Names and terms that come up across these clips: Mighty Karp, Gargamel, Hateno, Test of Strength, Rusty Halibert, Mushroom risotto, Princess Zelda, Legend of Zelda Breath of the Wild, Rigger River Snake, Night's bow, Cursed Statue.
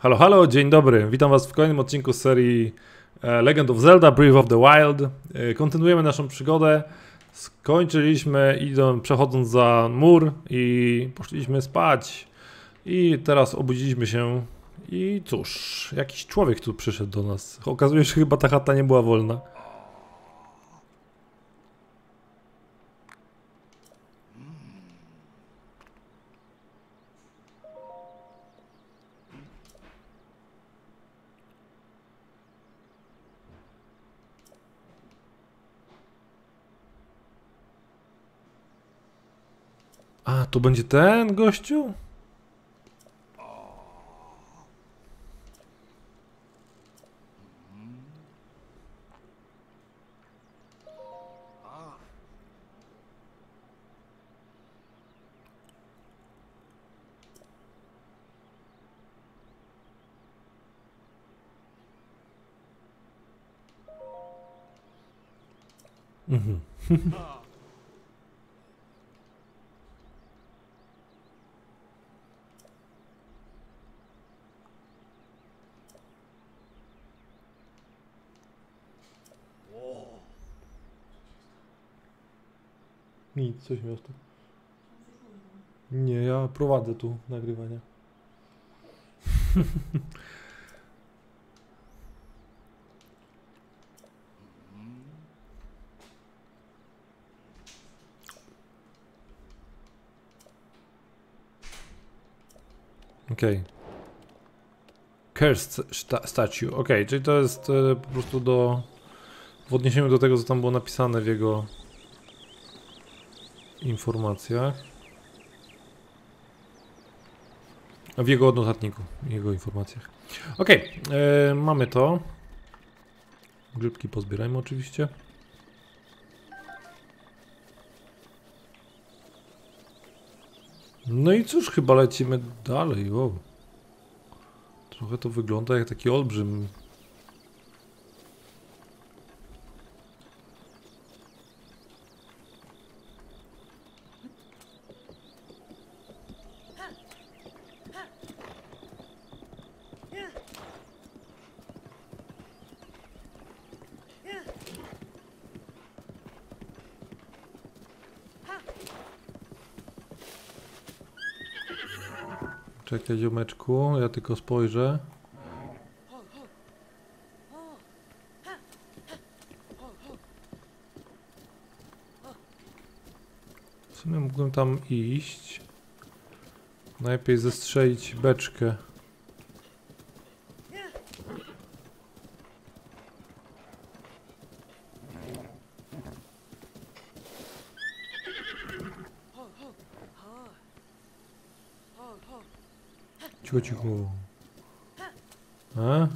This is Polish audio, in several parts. Halo, halo, dzień dobry. Witam was w kolejnym odcinku z serii Legend of Zelda Breath of the Wild. Kontynuujemy naszą przygodę. Skończyliśmy przechodząc za mur i poszliśmy spać. I teraz obudziliśmy się i cóż, jakiś człowiek tu przyszedł do nas. Okazuje się, że chyba ta chata nie była wolna. A, to będzie ten gościu? Mhm. Nic, coś miasto. Nie, ja prowadzę tu nagrywania. Okej. Cursed Statue. Okej, czyli to jest po prostu w odniesieniu do tego, co tam było napisane w jego informacjach, w jego odnotatniku, w jego informacjach. Okej, mamy to. Grzybki pozbierajmy oczywiście. No i cóż, chyba lecimy dalej. Wow. Trochę to wygląda jak taki olbrzym. Czekaj, ziomeczku, ja tylko spojrzę. W sumie mógłbym tam iść. Najpierw zestrzelić beczkę. Cicho, cicho. A?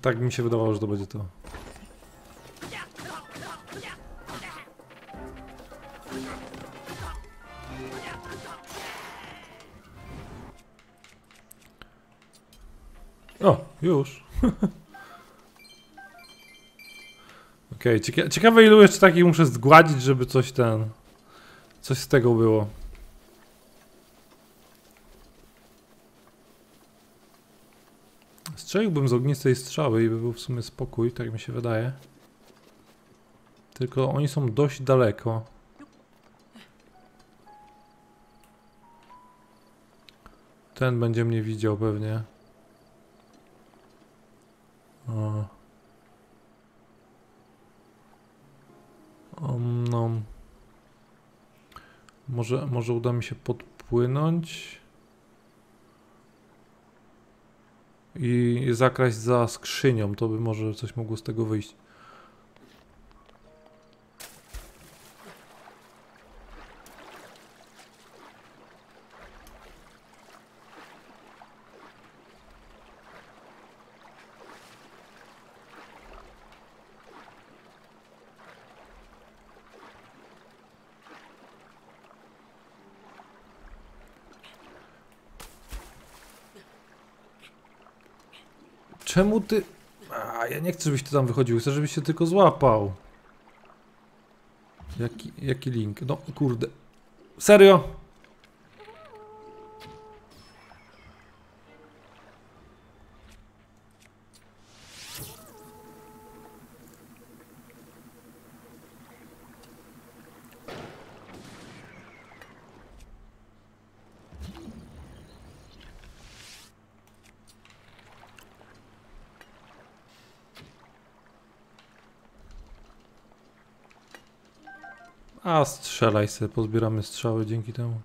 Tak mi się wydawało, że to będzie to. O, już. Okej, ciekawe ilu jeszcze takich muszę zgładzić, żeby coś z tego było. Strzeliłbym z ognistej strzały i by był w sumie spokój, tak mi się wydaje. Tylko oni są dość daleko. Ten będzie mnie widział pewnie. No. Może uda mi się podpłynąć i zakraść za skrzynią, to by może coś mogło z tego wyjść. Czemu ty... ja nie chcę, żebyś ty tam wychodził, chcę, żebyś się tylko złapał. Jaki link? No kurde. Serio? A strzelaj se, pozbieramy strzały dzięki temu.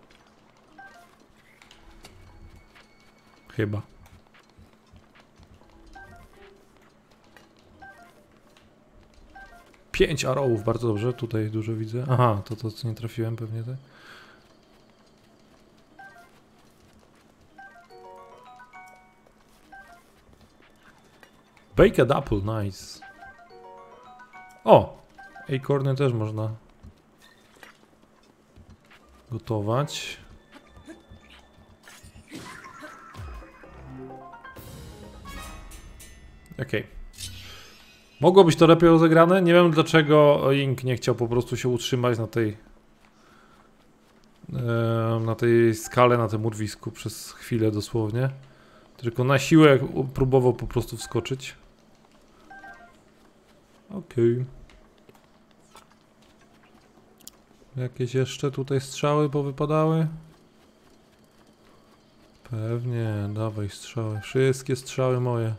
Chyba. Pięć arrowów, bardzo dobrze, tutaj dużo widzę. Aha, to co nie trafiłem pewnie tak. Baked apple, nice. O! Acorny też można gotować. Okej. Mogło być to lepiej rozegrane. Nie wiem dlaczego Link nie chciał po prostu się utrzymać na tej skale, na tym urwisku przez chwilę dosłownie. Tylko na siłę próbował po prostu wskoczyć. Okej. Jakieś jeszcze tutaj strzały powypadały? Pewnie, dawaj strzały. Wszystkie strzały moje.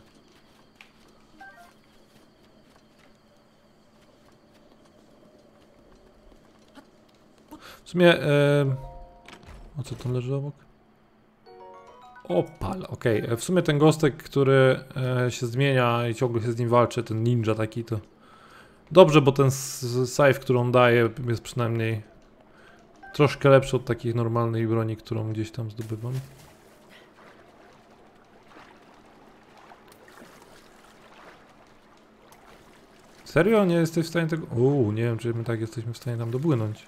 W sumie... o co tam leży obok? Opal, okej. W sumie ten gostek, który się zmienia i ciągle się z nim walczy, ten ninja taki to... Dobrze, bo ten scythe, który on daje, jest przynajmniej troszkę lepszy od takich normalnej broni, którą gdzieś tam zdobywam. Serio? Nie jesteś w stanie tego... Uuu, nie wiem, czy my tak jesteśmy w stanie tam dopłynąć.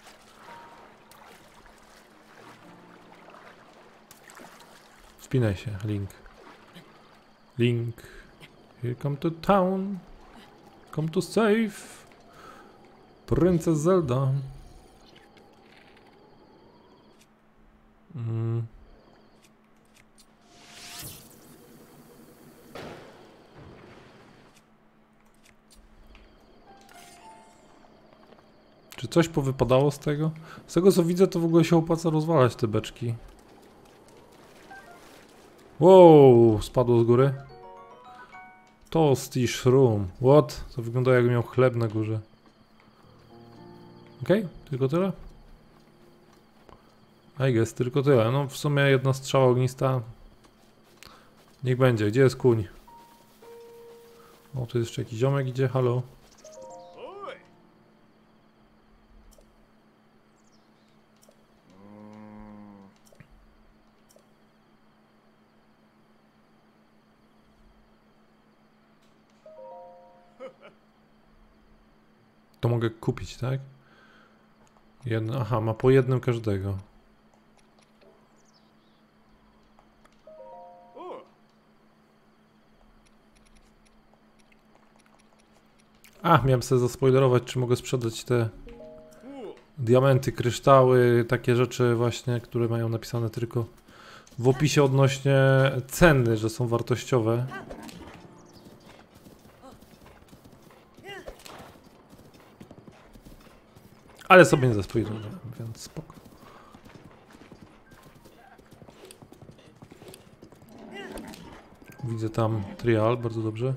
Wspinaj się, Link. Link. Here come to town. Come to save Princess Zelda. Czy coś powypadało z tego? Z tego co widzę, to w ogóle się opłaca rozwalać te beczki. Wow, spadło z góry. Toasty shroom. What? To wygląda jakby miał chleb na górze. Okej, tylko tyle? I guess, tylko tyle. No w sumie jedna strzała ognista. Niech będzie. Gdzie jest kuń? O, tu jeszcze jakiś ziomek idzie. Halo. To mogę kupić, tak? Jedno, aha, ma po jednym każdego. A, miałem sobie zaspoilerować, czy mogę sprzedać te diamenty, kryształy, takie rzeczy właśnie, które mają napisane tylko w opisie odnośnie ceny, że są wartościowe. Ale sobie nie zaspoilerowałem, więc spoko. Widzę tam trial, bardzo dobrze.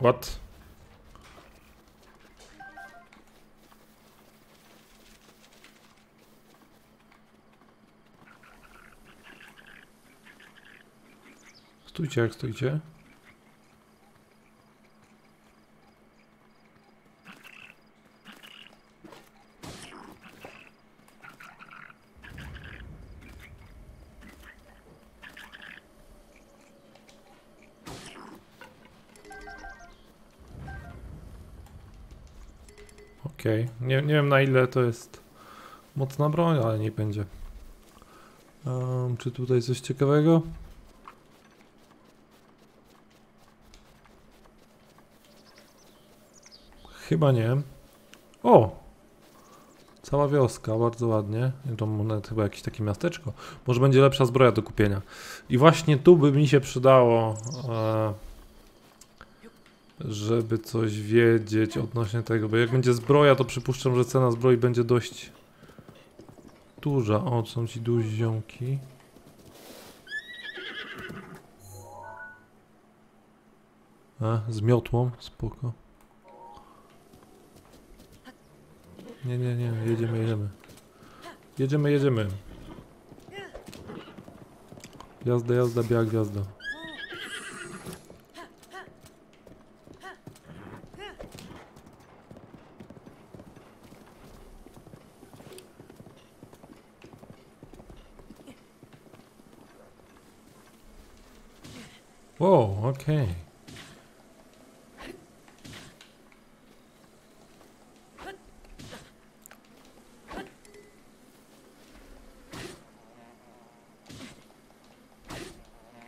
What? Stójcie jak stójcie. Okej. Okay. Nie wiem na ile to jest mocna broń, ale nie będzie. Czy tutaj coś ciekawego? Chyba nie. O! Cała wioska, bardzo ładnie. To nawet chyba jakieś takie miasteczko. Może będzie lepsza zbroja do kupienia. I właśnie tu by mi się przydało, żeby coś wiedzieć odnośnie tego. Bo jak będzie zbroja, to przypuszczam, że cena zbroi będzie dość duża. O, są ci duzi ziomki. Z miotłą, spoko. Nie, jedziemy. Jazda, biała gwiazda. Wow, okej.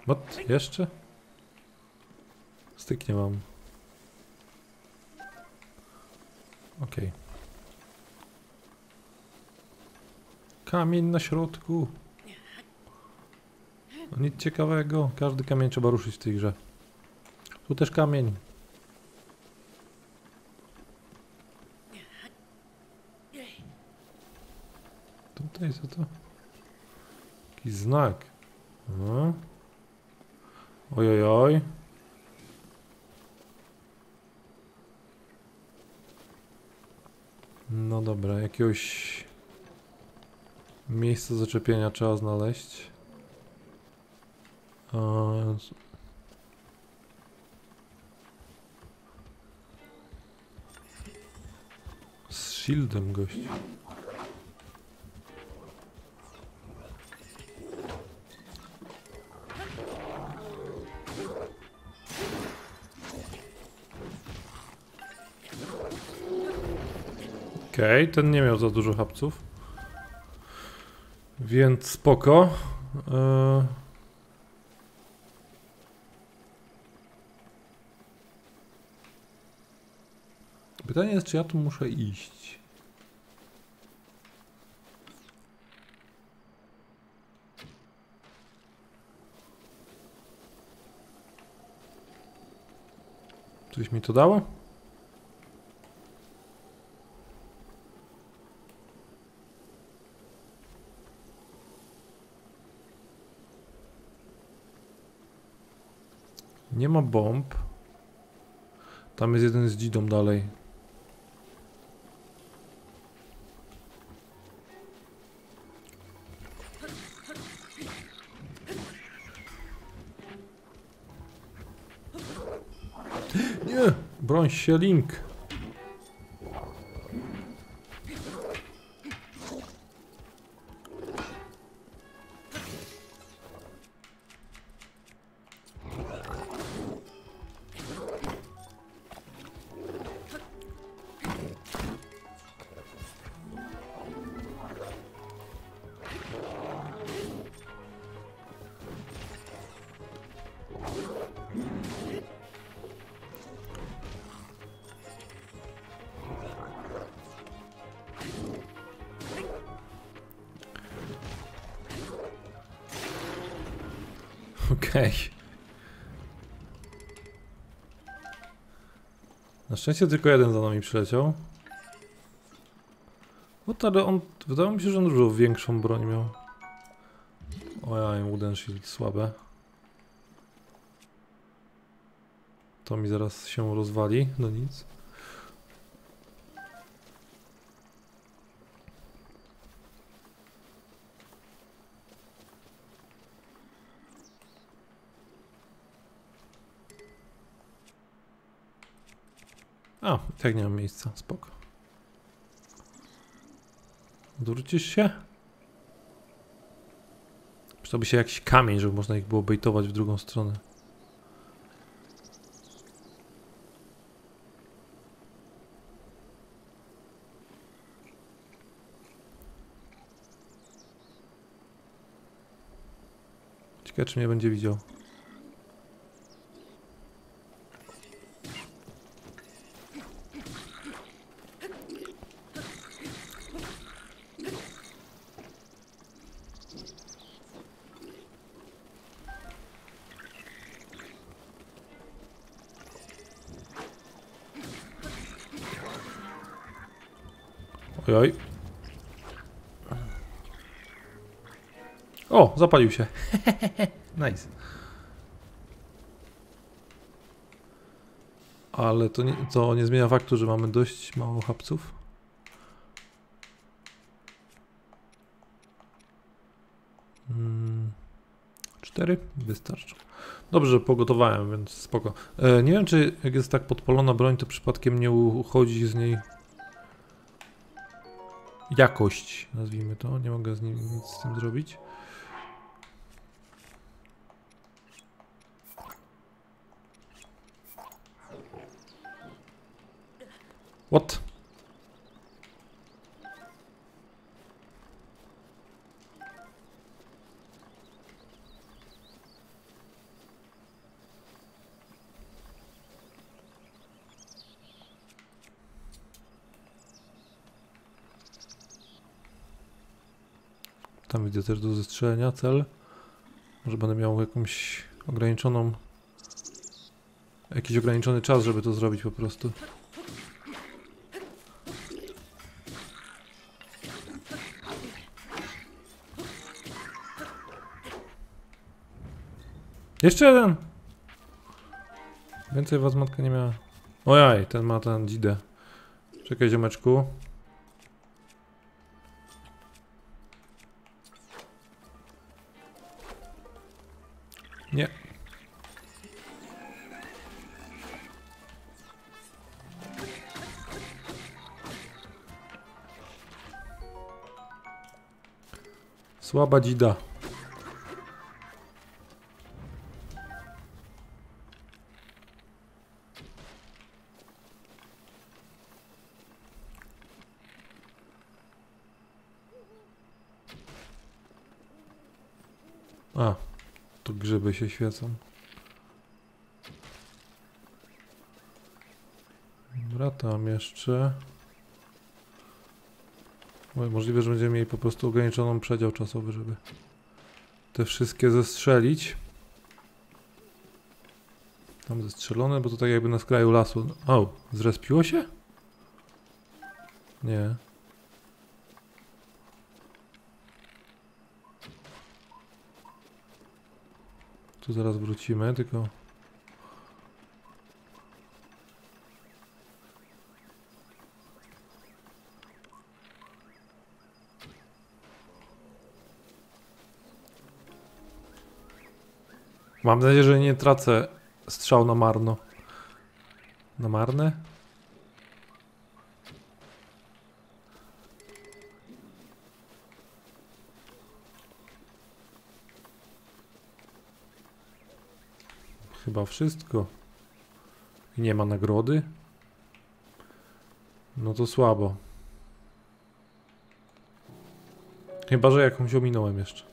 What? Jeszcze? Styk nie mam. Okej. Kamień na środku. No nic ciekawego. Każdy kamień trzeba ruszyć w tej grze. Tu też kamień. Tutaj co to? Jakiś znak. No. Ojojoj. No dobra, jakiegoś miejsce zaczepienia trzeba znaleźć. Z shieldem gość. Okej, ten nie miał za dużo chapców. Więc spoko. Pytanie jest, czy ja tu muszę iść? Coś mi to dało? Nie ma bomb. Tam jest jeden z dzidą dalej. Nie! Broń się, Link! Okej. Na szczęście tylko jeden za nami przyleciał. No ale on, wydawało mi się, że on dużo większą broń miał. Ojaj, wooden shield słabe. To mi zaraz się rozwali, no nic. A, tak nie mam miejsca, spoko. Odwrócisz się? Przydałby się jakiś kamień, żeby można ich było bejtować w drugą stronę. Ciekawe, czy mnie będzie widział. Ojoj. O, zapalił się. Nice. Ale to nie zmienia faktu, że mamy dość mało chapców. Cztery? Wystarczą. Dobrze, pogotowałem, więc spoko. Nie wiem, czy jak jest tak podpalona broń, to przypadkiem nie uchodzi z niej jakość, nazwijmy to. Nie mogę z nim nic z tym zrobić. What? Tam widzę też do zestrzelenia cel. Może będę miał jakąś ograniczoną... jakiś ograniczony czas, żeby to zrobić po prostu. Jeszcze jeden! Więcej was matka nie miała. Ojaj, ten ma ten dzidę. Czekaj, ziomeczku. Nie. Słaba dzida. A, tu grzyby się świecą. Dobra, tam jeszcze. Oj, możliwe, że będziemy mieli po prostu ograniczoną przedział czasowy, żeby te wszystkie zestrzelić. Tam zestrzelone, bo to tak jakby na skraju lasu. Au, zrespiło się? Nie. Tu zaraz wrócimy, tylko... Mam nadzieję, że nie tracę strzał na marno. Na marne? Chyba wszystko. I nie ma nagrody. No to słabo. Chyba, że jakąś ominąłem jeszcze.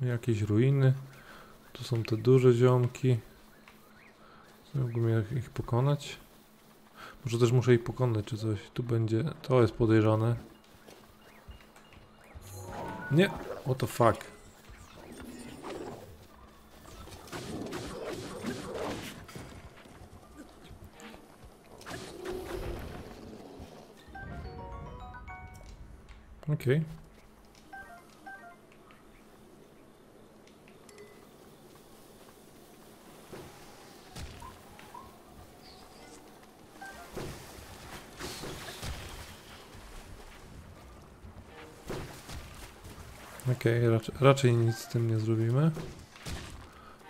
Jakieś ruiny. Tu są te duże ziomki. Mógłbym ich pokonać. Może też muszę ich pokonać czy coś. Tu będzie... to jest podejrzane. Nie! What the fuck? Okej. Okej, raczej nic z tym nie zrobimy.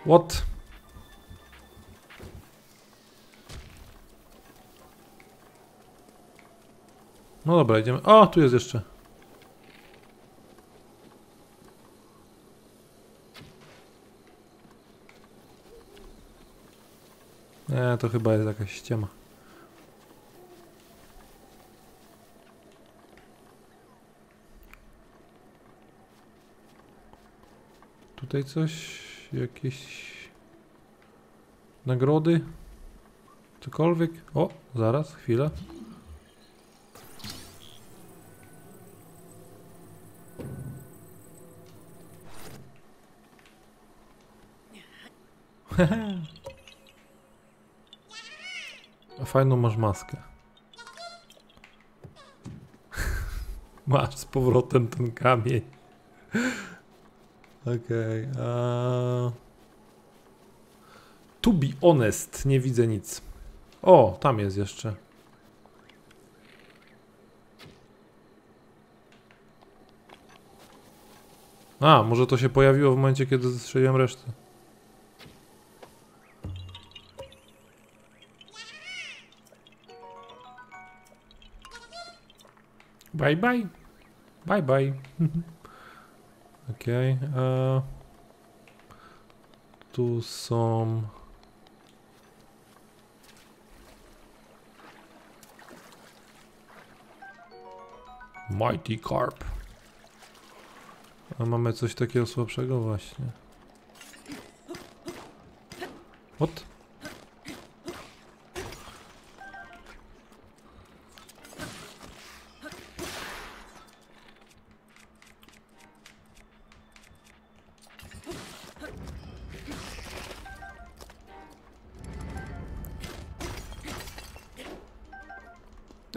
What? No dobra, idziemy. O, tu jest jeszcze. Nie, to chyba jest jakaś ściema. Tutaj coś, jakieś nagrody, cokolwiek. O, zaraz, chwila. A fajną masz maskę. Masz z powrotem ten kamień. Okej. To be honest, nie widzę nic. O, tam jest jeszcze. A, może to się pojawiło w momencie, kiedy zestrzeliłem resztę. Bye bye. Bye bye. Okej. Tu są... Mighty Karp. A mamy coś takiego słabszego właśnie. What?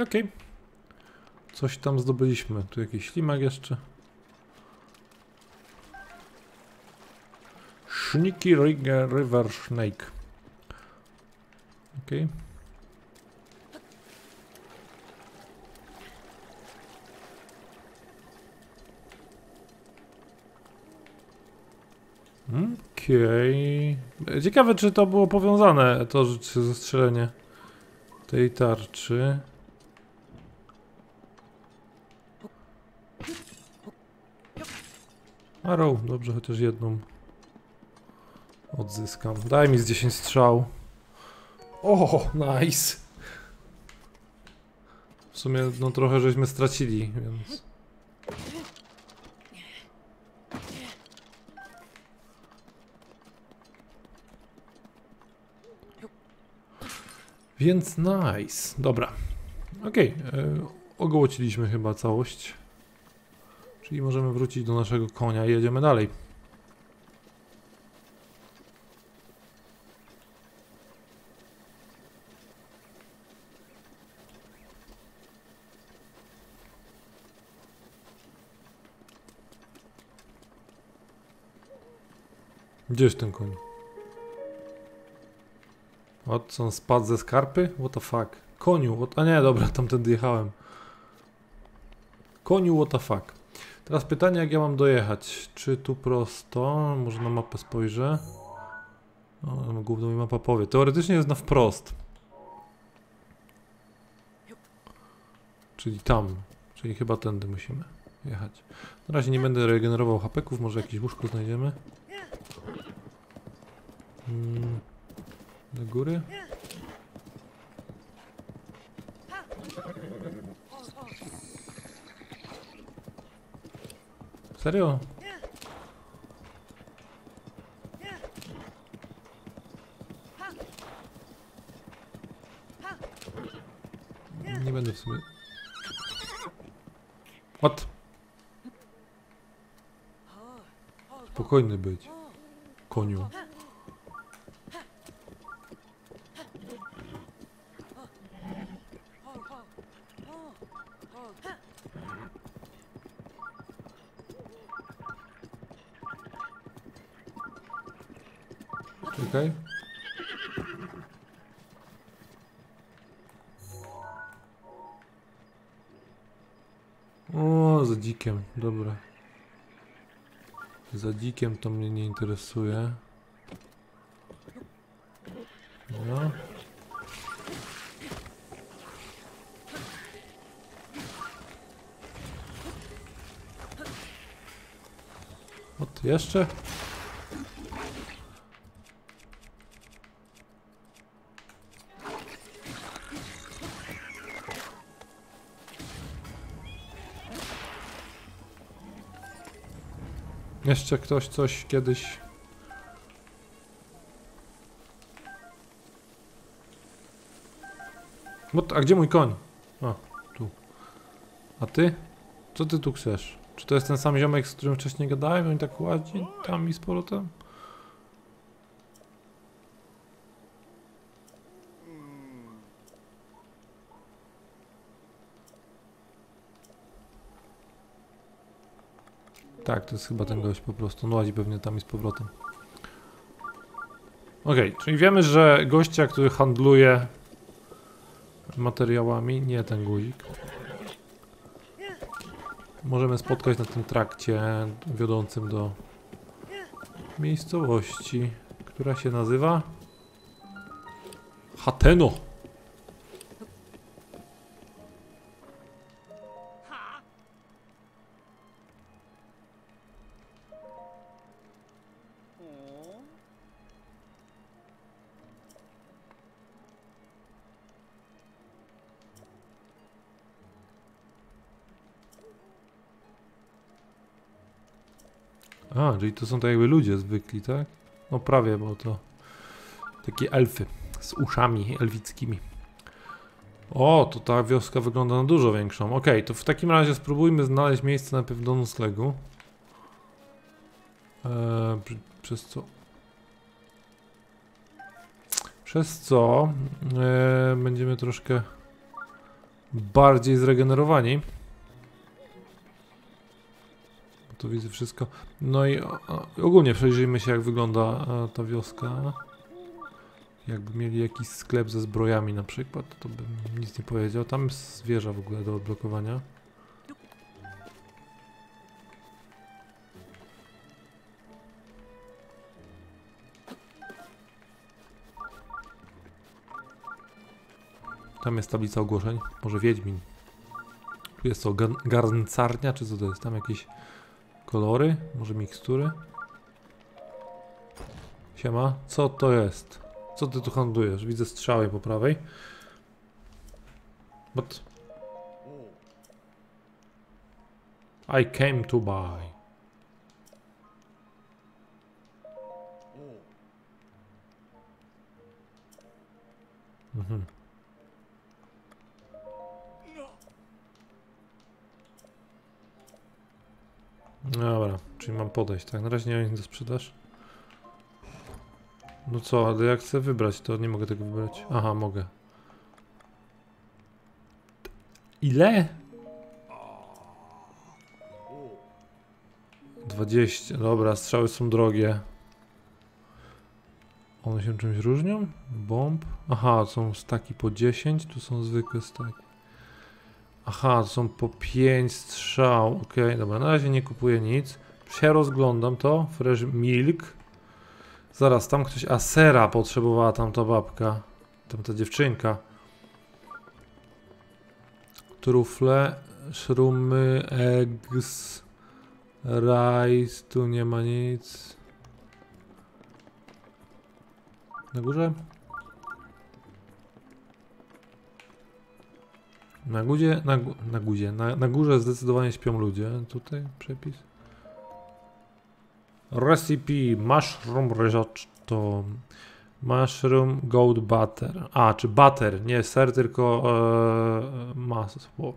Okej. Coś tam zdobyliśmy. Tu jakiś ślimak jeszcze. Szniki Rigger River Snake. Okej. Okej. Ciekawe, czy to było powiązane, to zestrzelenie tej tarczy. Arrow, dobrze, chociaż jedną odzyskam. Daj mi z 10 strzał. O, nice! W sumie no trochę żeśmy stracili, więc... Więc nice, dobra. Okej, ogołociliśmy chyba całość. Czyli możemy wrócić do naszego konia i jedziemy dalej. Gdzie jest ten koń? O, co on spadł ze skarpy? What the fuck? Koniu, what... a nie, dobra, tamtędy jechałem. Koniu, what the fuck? Teraz pytanie, jak ja mam dojechać? Czy tu prosto? Może na mapę spojrzę? O, główną mi mapa powie. Teoretycznie jest na wprost. Czyli tam. Czyli chyba tędy musimy jechać. Na razie nie będę regenerował hapeków. Może jakieś łóżko znajdziemy. Do góry. Serio? Nie będę w sumie... What? Spokojny być, koniu. Okej. O, za dzikiem, dobra. Za dzikiem to mnie nie interesuje. No. Ot, jeszcze? Jeszcze ktoś coś kiedyś... No, a gdzie mój koń? A, tu. A ty? Co ty tu chcesz? Czy to jest ten sam ziomek, z którym wcześniej gadałem? On tak ładzi tam i z powrotem? Tak, to jest chyba ten gość po prostu. No łazi pewnie tam i z powrotem. Okej, czyli wiemy, że gościa, który handluje materiałami, nie ten guzik, możemy spotkać na tym trakcie wiodącym do miejscowości, która się nazywa Hateno. A, czyli to są tak jakby ludzie zwykli, tak? No prawie, bo to takie elfy z uszami elfickimi. O, to ta wioska wygląda na dużo większą. Okej, to w takim razie spróbujmy znaleźć miejsce najpierw do noclegu. Przez co będziemy troszkę bardziej zregenerowani. Tu widzę wszystko. No i ogólnie przejrzyjmy się, jak wygląda ta wioska. Jakby mieli jakiś sklep ze zbrojami na przykład, to bym nic nie powiedział. Tam jest zwierzę w ogóle do odblokowania. Tam jest tablica ogłoszeń. Może wiedźmin. Tu jest to garncarnia, czy co to jest? Tam jakieś... kolory? Może mikstury? Siema, co to jest? Co ty tu handlujesz? Widzę strzały po prawej. But... I came to buy. Mhm. Dobra, czyli mam podejść, tak? Na razie nie mam nic do sprzedaż. No co, ale jak chcę wybrać, to nie mogę tego wybrać. Aha, mogę. Ile? 20, dobra, strzały są drogie. One się czymś różnią? Bomb? Aha, są staki po 10, tu są zwykłe staki. Aha, to są po 5 strzał. Ok, dobra, na razie nie kupuję nic. Przerozglądam to. Fresh milk. Zaraz, tam ktoś asera potrzebowała, tamta babka. Tamta dziewczynka. Trufle, szrumy, eggs, rice, tu nie ma nic. Na górze? Na górze zdecydowanie śpią ludzie. Tutaj przepis. Recipe mushroom risotto. Mushroom goat butter. A, czy butter, nie ser, tylko masło.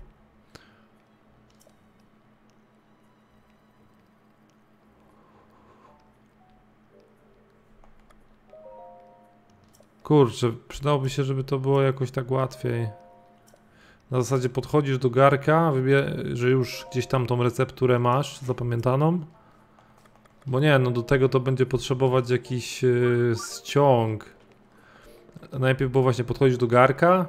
Kurczę, przydałoby się, żeby to było jakoś tak łatwiej. Na zasadzie podchodzisz do garnka, że już gdzieś tam tą recepturę masz zapamiętaną. Bo nie, no do tego to będzie potrzebować jakiś ściąg. Najpierw było właśnie podchodzisz do garnka.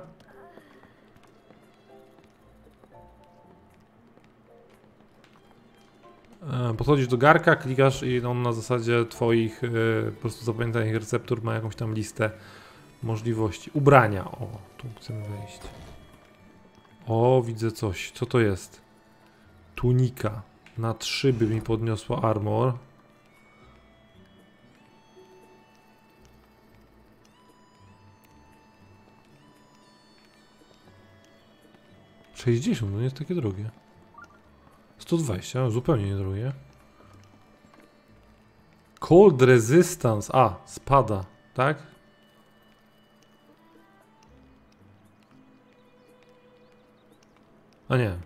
Podchodzisz do garnka, klikasz i on na zasadzie twoich po prostu zapamiętanych receptur ma jakąś tam listę możliwości. Ubrania. O, tu chcemy wejść. O, widzę coś. Co to jest? Tunika. Na 3 by mi podniosła armor. $60, no nie jest takie drogie. 120, no zupełnie niedrogie. Cold resistance. A, spada, tak? A nie.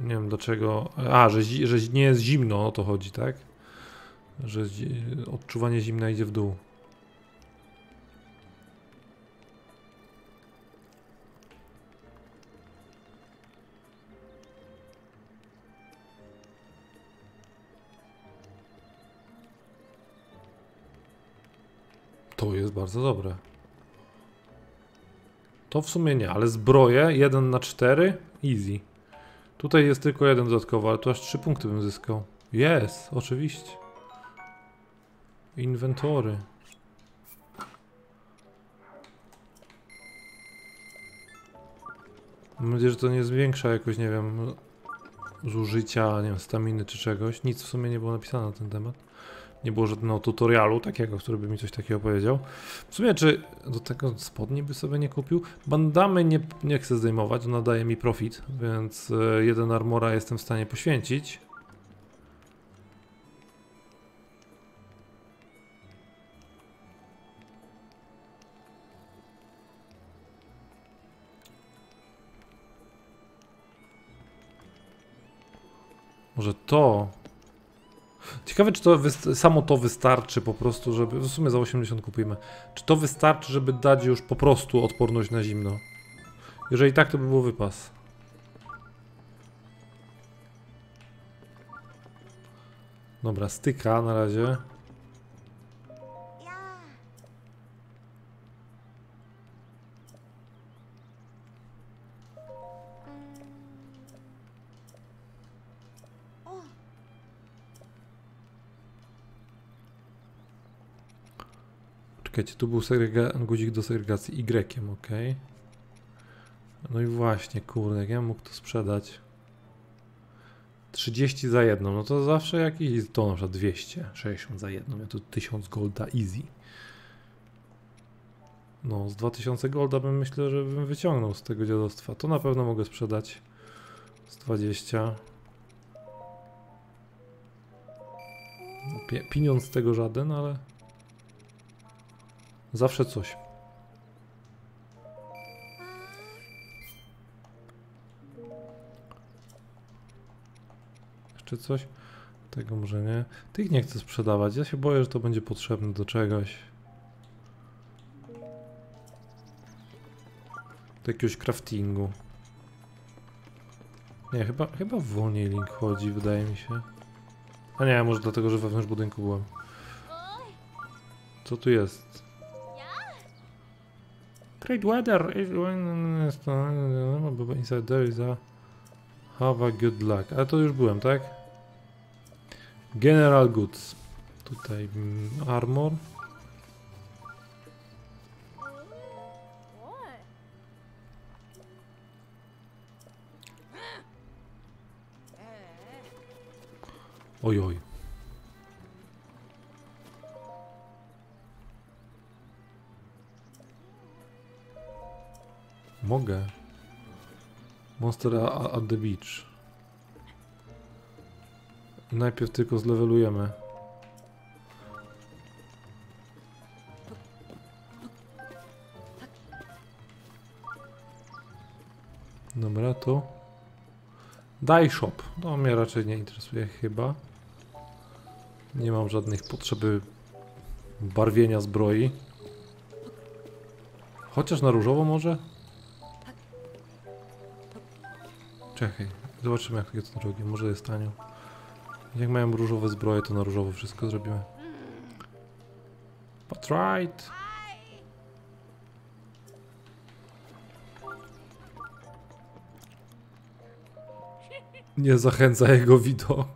Nie wiem dlaczego. A, że nie jest zimno, o to chodzi, tak? Że odczuwanie zimna idzie w dół. To jest bardzo dobre. To w sumie nie, ale zbroje 1 na 4 easy. Tutaj jest tylko jeden dodatkowy, ale to aż 3 punkty bym zyskał. Jest, oczywiście. Inwentory. Mam nadzieję, że to nie zwiększa jakoś, nie wiem, zużycia, nie wiem, staminy czy czegoś. Nic w sumie nie było napisane na ten temat. Nie było żadnego tutorialu takiego, który by mi coś takiego powiedział. W sumie, czy do tego spodni by sobie nie kupił? Bandamy nie chcę zdejmować, ona daje mi profit, więc jeden armora jestem w stanie poświęcić. Może to... Ciekawe, czy to samo to wystarczy po prostu, żeby... W sumie za 80 kupimy. Czy to wystarczy, żeby dać już po prostu odporność na zimno? Jeżeli tak, to by był wypas. Dobra, styka na razie. Tu był guzik do segregacji Y, ok. No i właśnie, kurde, jak ja mógł to sprzedać. 30 za jedną, no to zawsze jakiś, to na przykład 260 za jedną, ja tu 1000 golda easy. No, z 2000 golda bym myślę, że bym wyciągnął z tego dziadostwa. To na pewno mogę sprzedać z 20. Pieniądz z tego żaden, ale... Zawsze coś. Jeszcze coś? Tego może nie. Tych nie chcę sprzedawać. Ja się boję, że to będzie potrzebne do czegoś. Do jakiegoś craftingu. Nie, chyba wolniej Link chodzi, wydaje mi się. A nie, może dlatego, że wewnątrz budynku byłem. Co tu jest? Great weather, everyone inside there is a have a good luck. Ale to już byłem, tak? General goods. Tutaj armor. Oj, oj. Mogę. Monster at the beach. Najpierw tylko zlewelujemy. Dobra, to... Daj shop. No mnie raczej nie interesuje chyba. Nie mam żadnych potrzeby barwienia zbroi. Chociaż na różowo może? Czekaj, zobaczymy jak jest na drogie, może jest tanio. Jak mają różowe zbroje, to na różowo wszystko zrobimy. But right. Nie zachęca jego widok.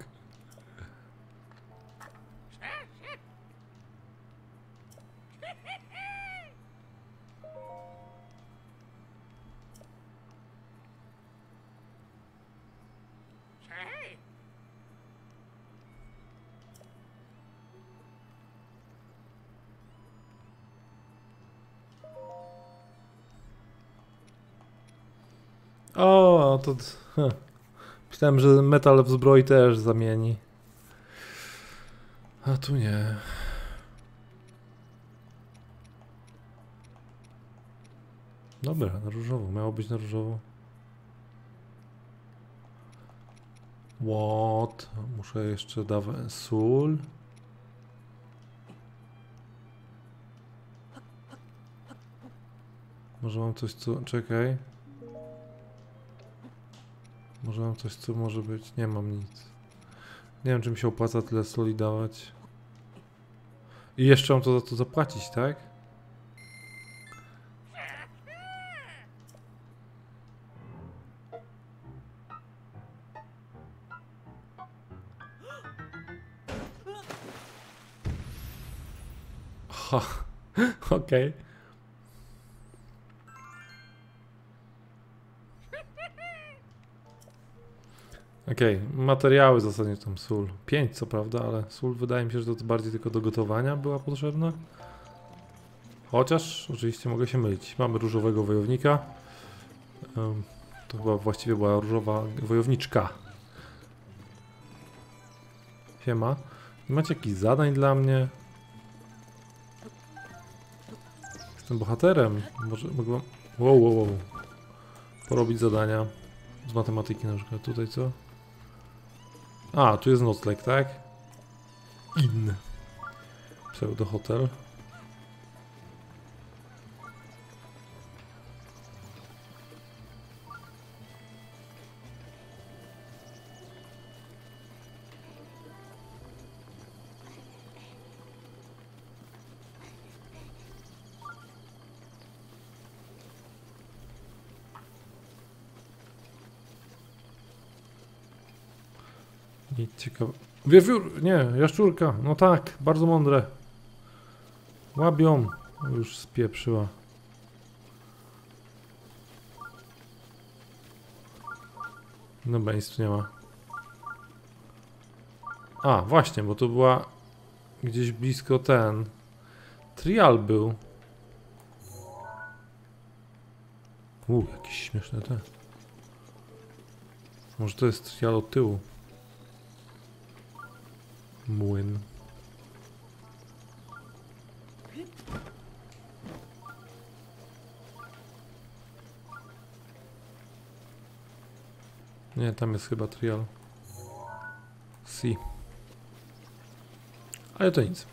O, to... Myślałem, że metal w zbroi też zamieni. A tu nie. Dobra, na różowo. Miało być na różowo. What? Muszę jeszcze dawać sól. Może mam coś, co... Czekaj. Może mam coś, co może być... Nie mam nic. Nie wiem, czy mi się opłaca tyle soli dawać. I jeszcze mam to za to zapłacić, tak? Okej. Okej, materiały zasadnie tam sól. 5 co prawda, ale sól wydaje mi się, że to bardziej tylko do gotowania była potrzebna. Chociaż oczywiście mogę się mylić. Mamy różowego wojownika. To chyba właściwie była różowa wojowniczka. Siema. Nie macie jakichś zadań dla mnie? Jestem bohaterem. Może mogę... Wow. Porobić zadania. Z matematyki na przykład. Tutaj co? A, tu jest nocleg, tak? Inn. Pseudo hotel. Nic ciekawe. Wiewiór, nie, jaszczurka, no tak, bardzo mądre. Łabią, już spieprzyła. Dobra, nic tu nie ma. A, właśnie, bo to była gdzieś blisko ten trial był. Jakieś śmieszne te. Może to jest trial od tyłu. Młyn. Nie, tam jest chyba trial. Si. Ale to nic.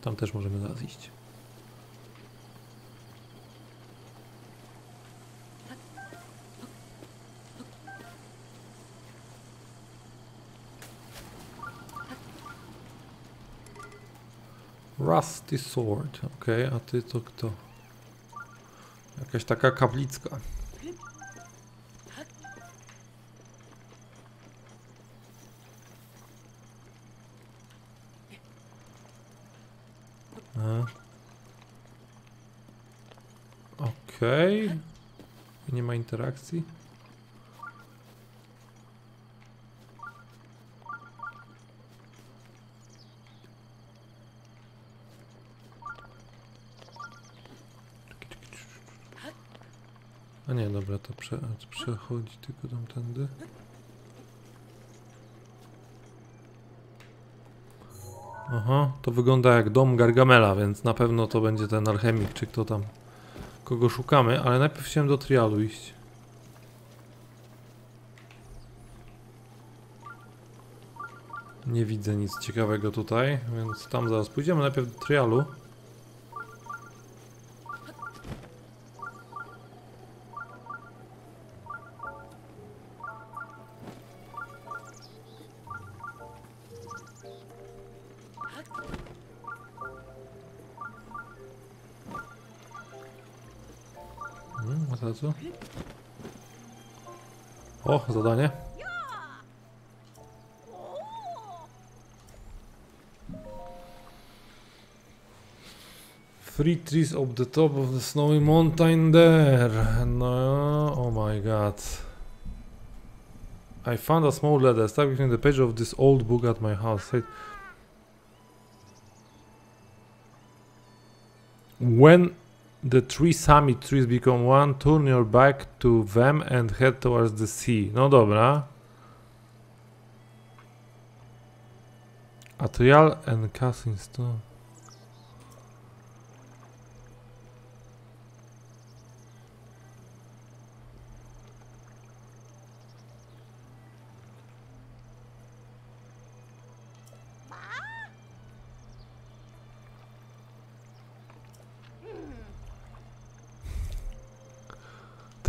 Tam też możemy zaraz iść. Rusty sword, okej, a ty to kto? Jakaś taka kaplicka. Okej. Nie ma interakcji. A nie, dobra, to przechodzi tylko tamtędy. Aha, to wygląda jak dom Gargamela, więc na pewno to będzie ten alchemik, czy kto tam, kogo szukamy, ale najpierw chciałem do trialu iść. Nie widzę nic ciekawego tutaj, więc tam zaraz pójdziemy, najpierw do trialu. O, zadanie. Three trees up the top of the snowy mountain there. No, oh my god. I found a small letter stuck between the page of this old book at my house. When the three summit trees become one, turn your back to them and head towards the sea. No dobra. A trial and casting stone.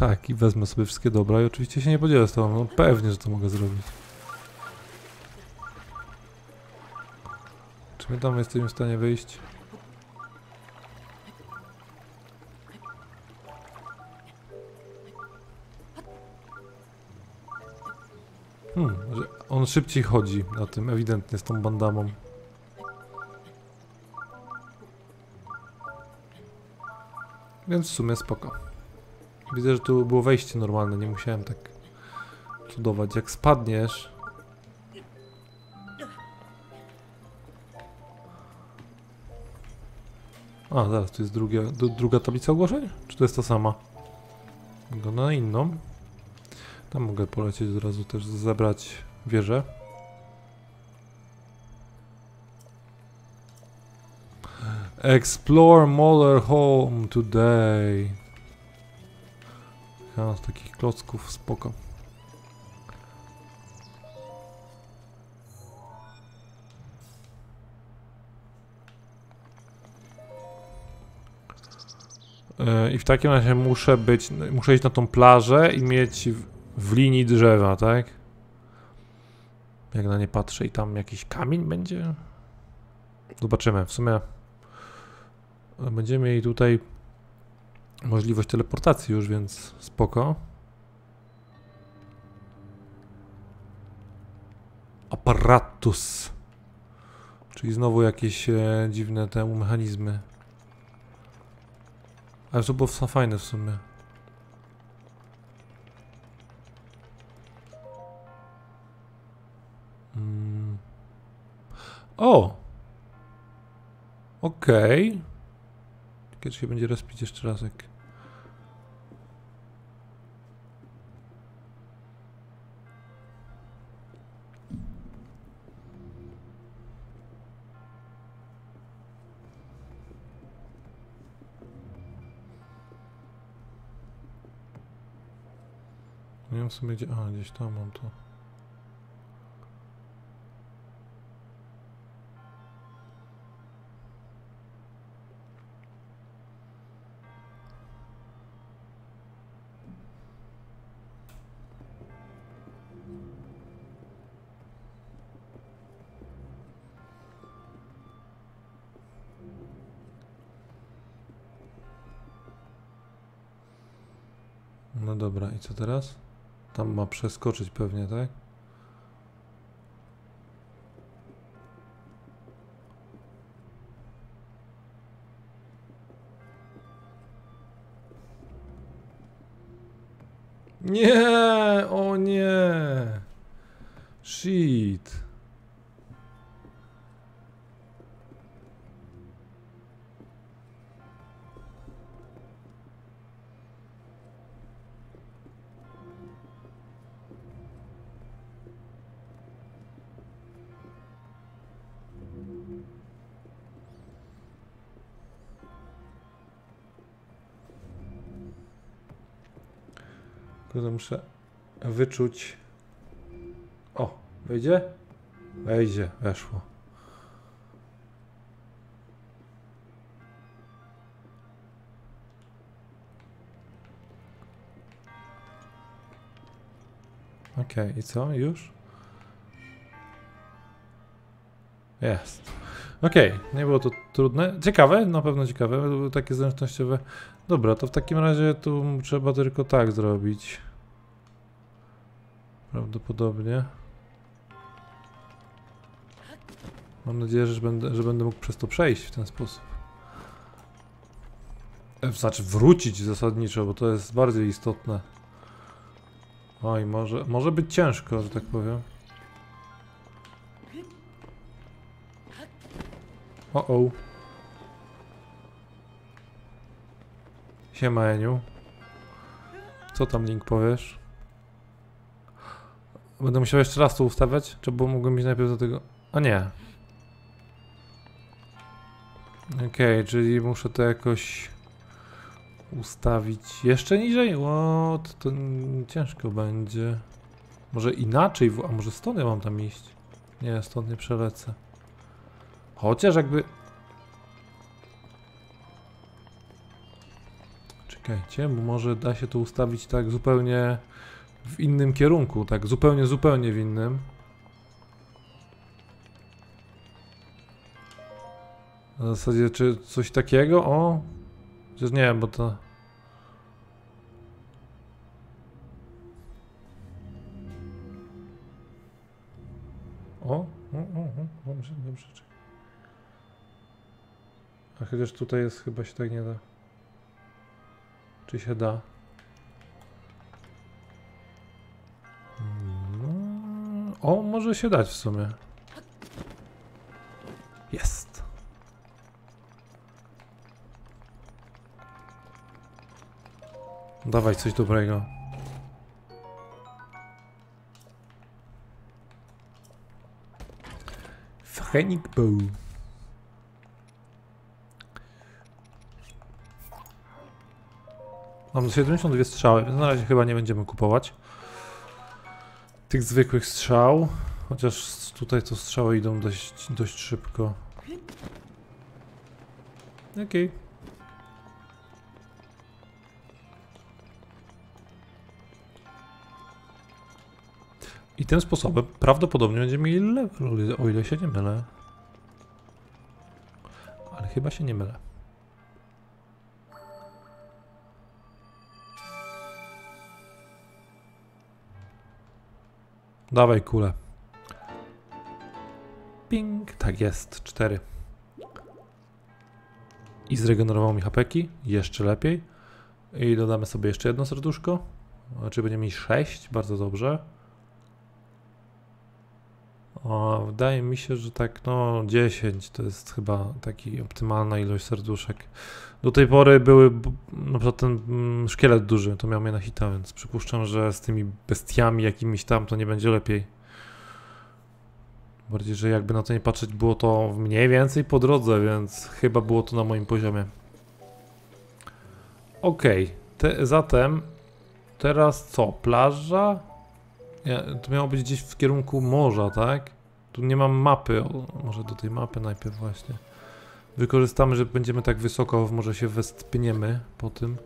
Tak, i wezmę sobie wszystkie dobra i oczywiście się nie podzielę z tobą. No pewnie, że to mogę zrobić. Czy my tam jesteśmy w stanie wyjść? Że on szybciej chodzi na tym, ewidentnie, z tą bandamą. Więc w sumie spoko. Widzę, że tu było wejście normalne, nie musiałem tak cudować. Jak spadniesz... A, zaraz, tu jest druga tablica ogłoszeń? Czy to jest ta sama? Go na inną. Tam mogę polecieć od razu też, zebrać wieżę. Explore Moller Home today. Ja z takich klocków spoko. I w takim razie muszę iść na tą plażę i mieć w linii drzewa, tak? Jak na nie patrzę i tam jakiś kamień będzie? Zobaczymy, w sumie będziemy mieli tutaj możliwość teleportacji już, więc spoko. Apparatus. Czyli znowu jakieś dziwne temu mechanizmy. Ale to było fajne w sumie. O! Okej. Kiedy się będzie rozpić jeszcze razek. Nie wiem w sumie gdzie... A, gdzieś tam mam to. No dobra, i co teraz? Tam ma przeskoczyć pewnie, tak? Nie, o nie! Shit! Muszę wyczuć. O, wejdzie? Wejdzie, weszło. Okej, i co? Już? Jest. Okej, nie było to trudne. Ciekawe, na pewno ciekawe, były takie zręcznościowe. Dobra, to w takim razie tu trzeba tylko tak zrobić. Prawdopodobnie. Mam nadzieję, że będę mógł przez to przejść w ten sposób. Znaczy wrócić zasadniczo, bo to jest bardziej istotne. Oj, może być ciężko, że tak powiem. O-o. Siema, Eniu. Co tam, Link, powiesz? Będę musiał jeszcze raz to ustawiać? Czy bo mógłbym iść najpierw do tego... A nie. Okej, czyli muszę to jakoś... ustawić jeszcze niżej? O, to ciężko będzie. Może inaczej? A może stąd ja mam tam iść? Nie, stąd nie przelecę. Chociaż jakby... Czekajcie, może da się to ustawić tak zupełnie w innym kierunku, tak zupełnie w innym. Na zasadzie, czy coś takiego? O! Przecież nie, bo to... O, dobrze, czekaj. A chociaż tutaj jest, chyba się tak nie da. Czy się da? O, może się dać w sumie. Jest. Dawaj coś dobrego. Night's bow. Mam 72 strzały, więc na razie chyba nie będziemy kupować tych zwykłych strzał, chociaż tutaj to strzały idą dość szybko. Okej. I tym sposobem prawdopodobnie będziemy mieli level, o ile się nie mylę. Ale chyba się nie mylę. Dawaj kulę. Ping, tak jest, 4. I zregenerował mi hapeki, jeszcze lepiej. I dodamy sobie jeszcze jedno serduszko. Znaczy będziemy mieli 6, bardzo dobrze. O, wydaje mi się, że tak, no 10 to jest chyba taki optymalna ilość serduszek. Do tej pory były, na przykład ten szkielet duży, to miał mnie na hita, więc przypuszczam, że z tymi bestiami jakimiś tam to nie będzie lepiej. Bardziej, że jakby na to nie patrzeć, było to mniej więcej po drodze, więc chyba było to na moim poziomie. Okej, zatem teraz co, plaża? Ja, to miało być gdzieś w kierunku morza, tak? Tu nie mam mapy, może do tej mapy najpierw właśnie. Wykorzystamy, że będziemy tak wysoko, może się wespniemy po tym.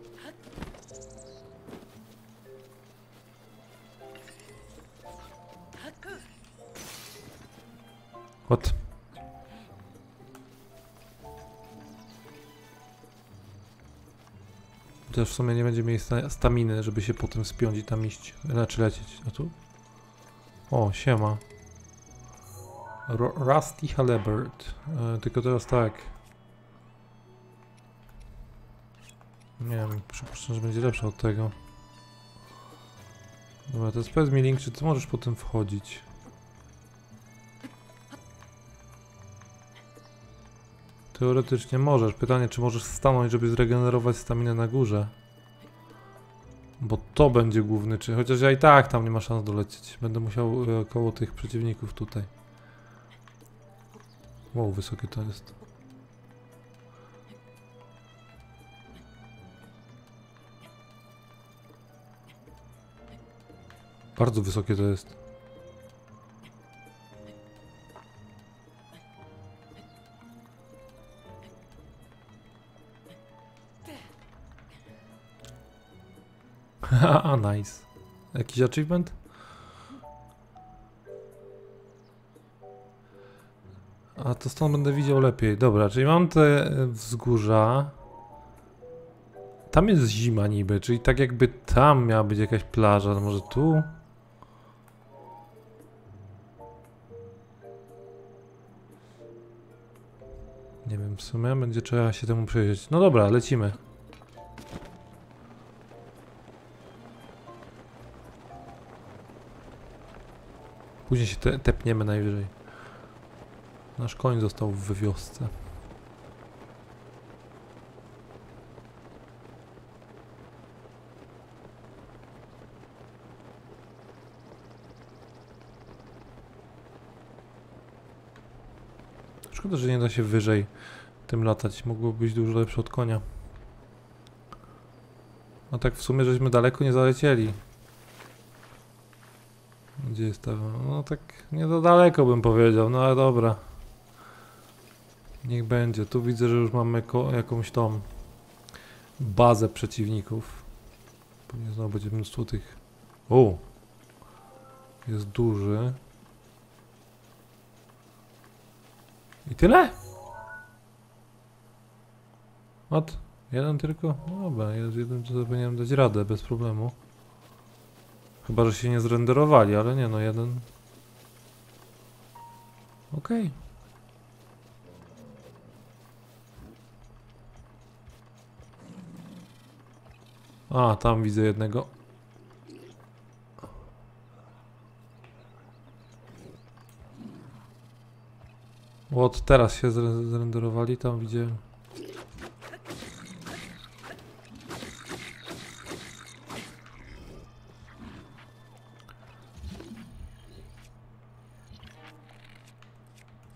What? Chociaż w sumie nie będzie mieli staminy, żeby się potem spiąć i tam iść, znaczy lecieć. A tu? O, siema. Rusty Halibert. Tylko teraz tak. Nie wiem, przypuszczam, że będzie lepsza od tego. Dobra, teraz powiedz mi, Link, czy ty możesz po tym wchodzić? Teoretycznie możesz. Pytanie, czy możesz stanąć, żeby zregenerować staminę na górze? Bo to będzie główny czyn. Chociaż ja i tak tam nie ma szans dolecieć. Będę musiał koło tych przeciwników tutaj. Wow, wysokie to jest. Bardzo wysokie to jest. Haha, nice. Jakiś achievement? A to stąd będę widział lepiej. Dobra, czyli mam te wzgórza. Tam jest zima niby, czyli tak jakby tam miała być jakaś plaża, no może tu? Nie wiem, w sumie będzie trzeba się temu przyjrzeć. No dobra, lecimy. Później się tepniemy najwyżej. Nasz koń został w wiosce. Szkoda, że nie da się wyżej tym latać. Mogło być dużo lepsze od konia. No tak w sumie żeśmy daleko nie zalecieli. Gdzie jest ta... No tak nie za daleko bym powiedział, no ale dobra. Niech będzie. Tu widzę, że już mamy jakąś tą bazę przeciwników. Pewnie znowu będzie mnóstwo tych... O! Jest duży. I tyle? Mat? Jeden tylko? No dobra, jeden to powinienem dać radę bez problemu. Chyba, że się nie zrenderowali, ale nie, no jeden. Okej. A, tam widzę jednego. Łot, teraz się zrenderowali, tam widziałem.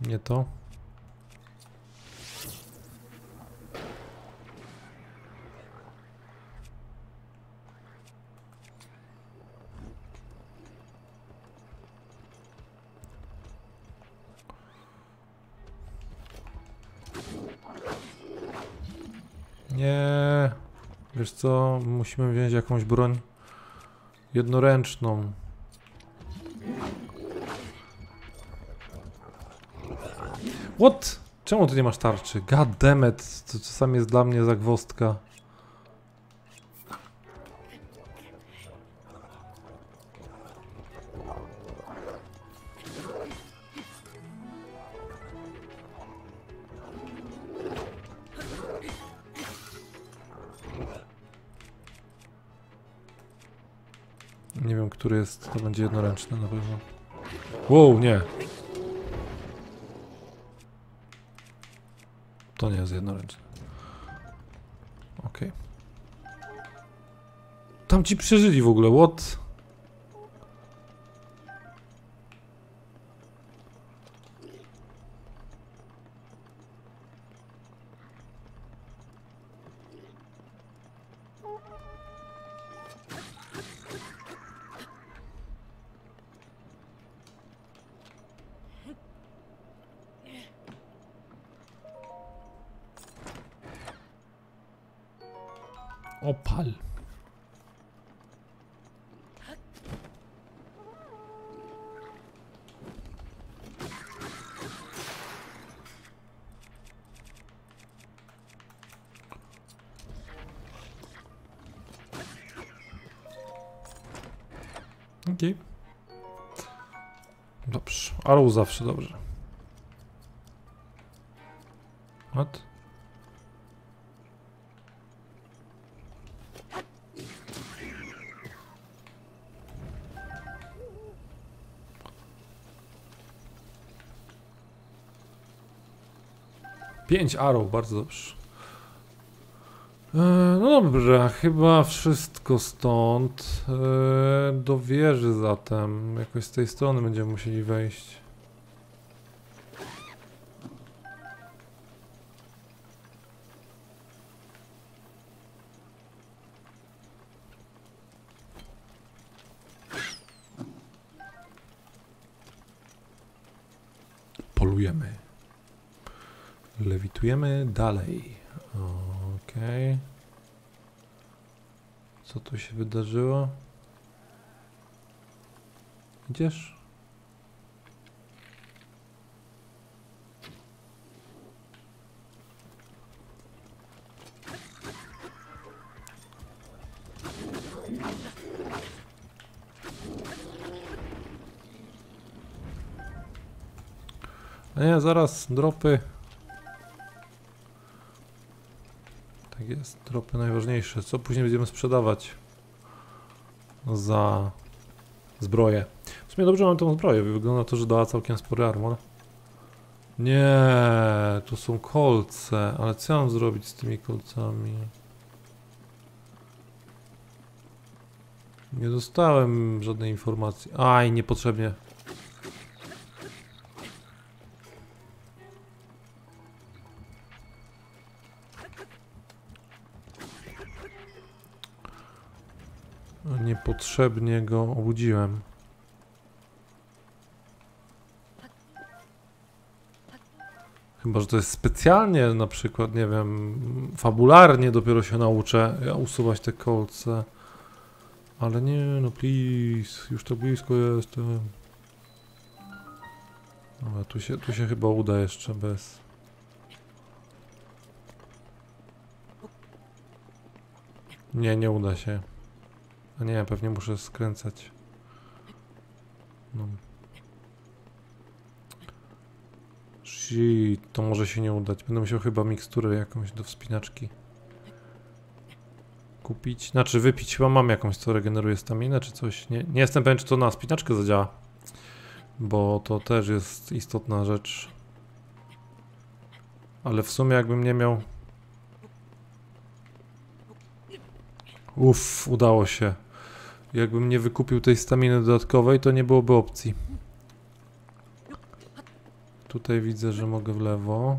Nie to. Nie. Wiesz co? Musimy wziąć jakąś broń jednoręczną. What? Czemu ty nie masz tarczy? God damn it, to czasami jest dla mnie zagwozdka. Nie wiem, który jest, to będzie jednoręczny na pewno. Wow, nie. To nie jest jednoręczne. Okej. Tam ci przeżyli w ogóle, what? Opal. Okej. Dobrze, ale zawsze dobrze. What? Pięć arrow, bardzo dobrze. No dobra, chyba wszystko stąd. Do wieży zatem. Jakoś z tej strony będziemy musieli wejść. Polujemy. Lewitujemy dalej. Okej. Co tu się wydarzyło? Idziesz? Nie, zaraz dropy. Jest tropy najważniejsze. Co później będziemy sprzedawać za zbroję? W sumie dobrze mam tą zbroję. Wygląda na to, że dała całkiem spory armor. Nie, tu są kolce. Ale co ja mam zrobić z tymi kolcami? Nie dostałem żadnej informacji. Aj, niepotrzebnie. Niepotrzebnie go obudziłem. Chyba że to jest specjalnie, na przykład, nie wiem, fabularnie dopiero się nauczę usuwać te kolce. Ale nie, no please, już to blisko jestem. Ale tu się chyba uda jeszcze bez. Nie, nie uda się. A nie, pewnie muszę skręcać. No. Shit, to może się nie udać. Będę musiał chyba miksturę jakąś do wspinaczki kupić. Znaczy wypić, chyba mam jakąś, co regeneruje staminę czy coś. Nie jestem pewien, czy to na wspinaczkę zadziała. Bo to też jest istotna rzecz. Ale w sumie jakbym nie miał... Uff, udało się. Jakbym nie wykupił tej staminy dodatkowej, to nie byłoby opcji. Tutaj widzę, że mogę w lewo.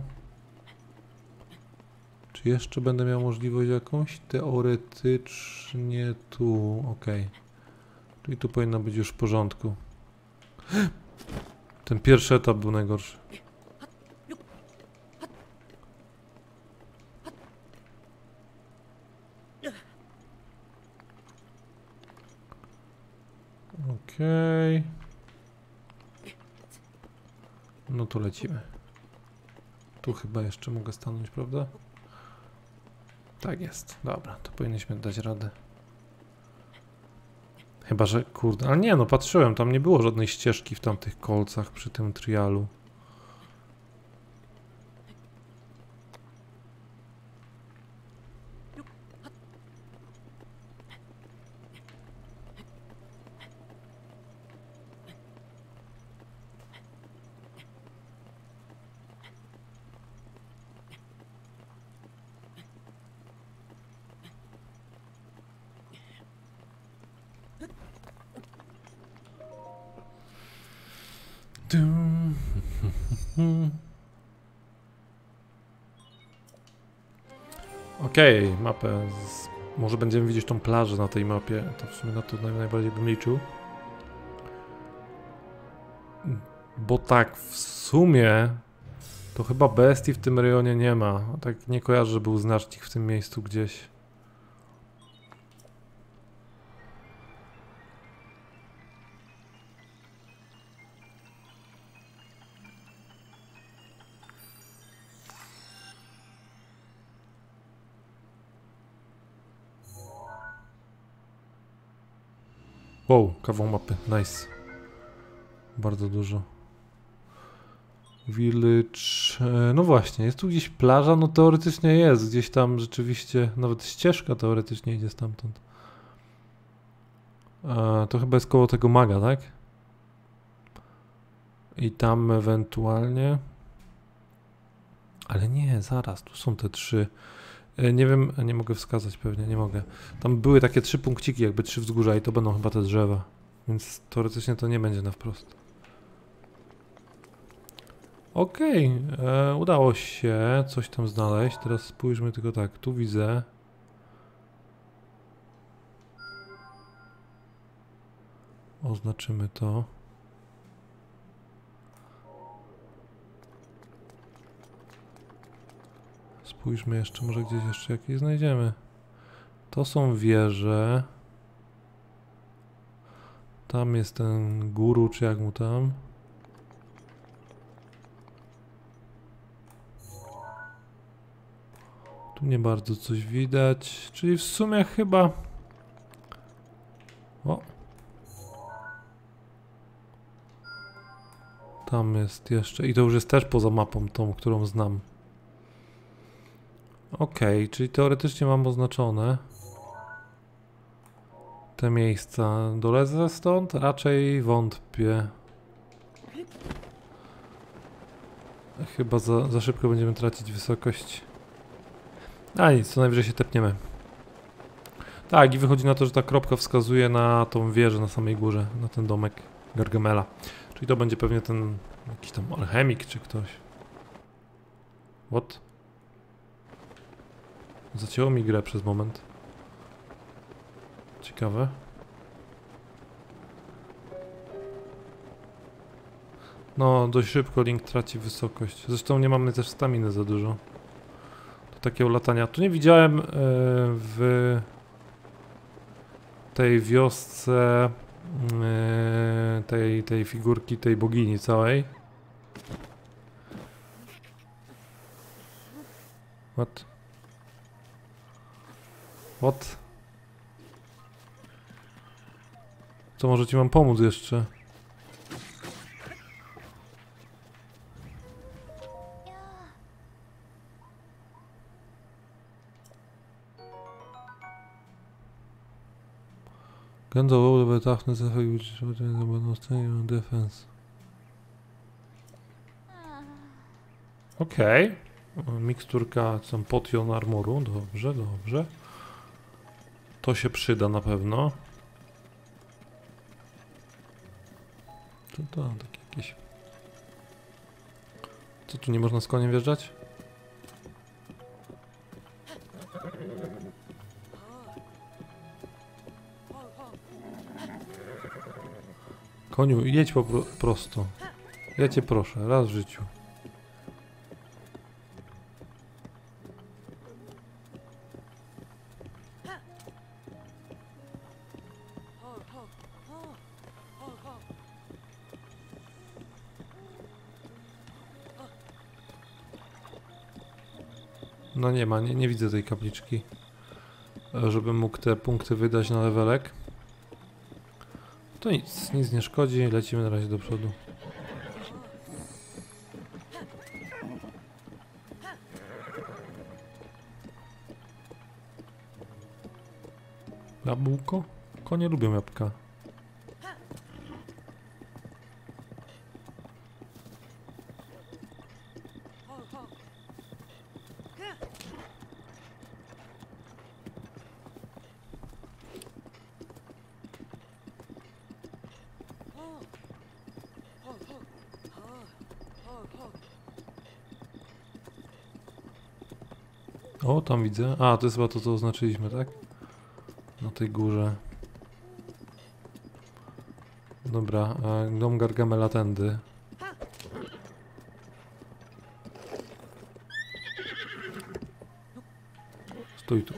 Czy jeszcze będę miał możliwość jakąś? Teoretycznie tu, ok. Czyli tu powinno być już w porządku. Ten pierwszy etap był najgorszy. Okej. No to lecimy. Tu chyba jeszcze mogę stanąć, prawda? Tak jest. Dobra, to powinniśmy dać radę. Chyba że, kurde, ale nie, no patrzyłem, tam nie było żadnej ścieżki w tamtych kolcach przy tym trialu. Okej, mapę. Może będziemy widzieć tą plażę na tej mapie. To w sumie na to najbardziej bym liczył. Bo tak, w sumie to chyba bestii w tym rejonie nie ma. Tak nie kojarzę, że był znacznik w tym miejscu gdzieś. Wow, kawał mapy, nice. Bardzo dużo. Village... No właśnie, jest tu gdzieś plaża? No teoretycznie jest, gdzieś tam rzeczywiście, nawet ścieżka teoretycznie idzie stamtąd. To chyba jest koło tego maga, tak? I tam ewentualnie... Ale nie, zaraz, tu są te trzy... Nie wiem, nie mogę wskazać pewnie, nie mogę. Tam były takie trzy punkciki, jakby trzy wzgórza i to będą chyba te drzewa. Więc teoretycznie to nie będzie na wprost. Okej, udało się coś tam znaleźć. Teraz spójrzmy tylko tak, tu widzę. Oznaczymy to. Spójrzmy jeszcze, może gdzieś jeszcze jakieś znajdziemy. To są wieże. Tam jest ten guru, czy jak mu tam. Tu nie bardzo coś widać, czyli w sumie chyba... O! Tam jest jeszcze i to już jest też poza mapą tą, którą znam. Okej, czyli teoretycznie mam oznaczone te miejsca. Dolezę stąd? Raczej wątpię. Chyba za szybko będziemy tracić wysokość. A nic, co najwyżej się tepniemy. Tak, i wychodzi na to, że ta kropka wskazuje na tą wieżę na samej górze, na ten domek Gargamela. Czyli to będzie pewnie ten jakiś tam alchemik czy ktoś. What? Zacięło mi grę przez moment. Ciekawe. No, dość szybko Link traci wysokość. Zresztą nie mamy też staminy za dużo. Do takiego latania. Tu nie widziałem w tej wiosce tej figurki, tej bogini całej. What? What? Co, może ci mam pomóc jeszcze? Gędowo by tachnął z efektu, że będą stanie defense. Okej. Miksturka tam potion armoru. Dobrze, dobrze. To się przyda na pewno. To takie jakieś... Co tu, nie można z koniem wjeżdżać? Koniu, jedź po prosto. Ja cię proszę, raz w życiu. No nie ma, nie widzę tej kapliczki, żebym mógł te punkty wydać na levelek. To nic nie szkodzi, lecimy na razie do przodu. Jabłko? Konie lubią jabłka. O, tam widzę. A, to jest chyba to, co oznaczyliśmy, tak? Na tej górze. Dobra, dom Gargamela tędy. Stój tu.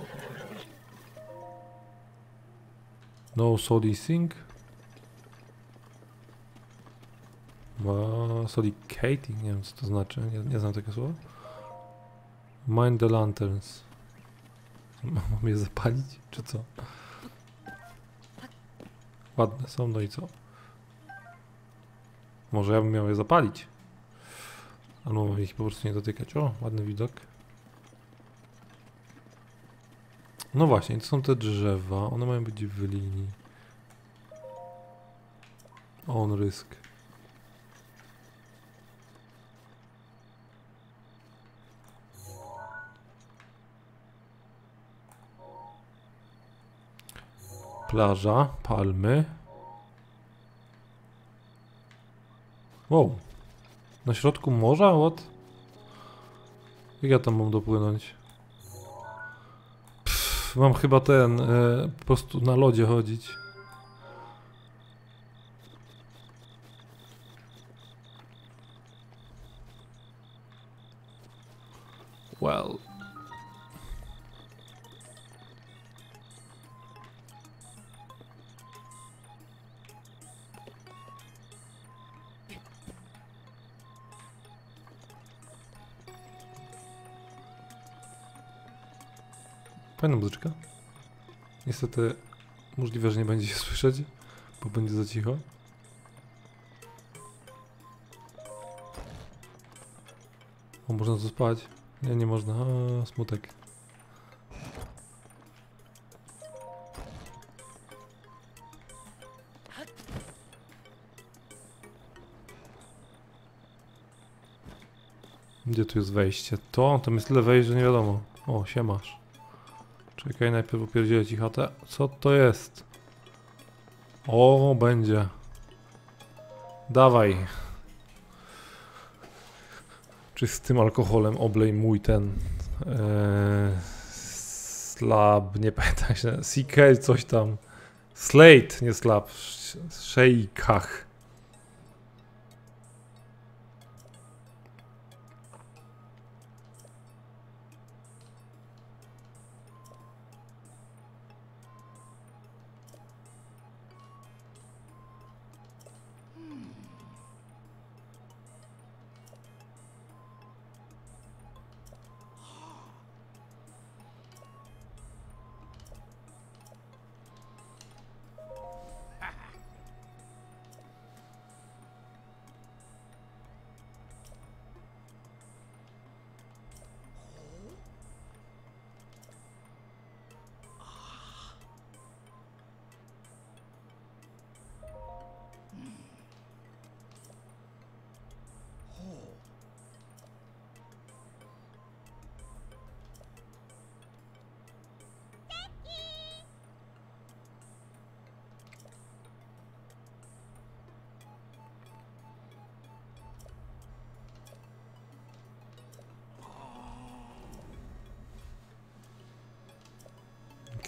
No soliciting. Solicating, nie wiem co to znaczy, nie znam tego słowa. Mind the lanterns. Mam je zapalić, czy co? Ładne są, no i co? Może ja bym miał je zapalić. Albo mam ich po prostu nie dotykać. O, ładny widok. No właśnie, to są te drzewa. One mają być w linii. On risk. Plaża, palmy. Wow. Na środku morza? What? Jak ja tam mam dopłynąć? Pff, mam chyba ten... po prostu na lodzie chodzić. Well... Fajna muzyczka. Niestety możliwe, że nie będzie się słyszeć, bo będzie za cicho. O, można tu spać? Nie, nie można. A, smutek. Gdzie tu jest wejście? To? Tam jest tyle wejść, że nie wiadomo. O, siemasz. Czekaj, najpierw opierdzielę ci chatę. Co to jest? O, będzie. Dawaj. Czy z tym alkoholem oblej mój ten... slab, nie pamiętam się. CK, coś tam. Slate, nie slab. Szejkach.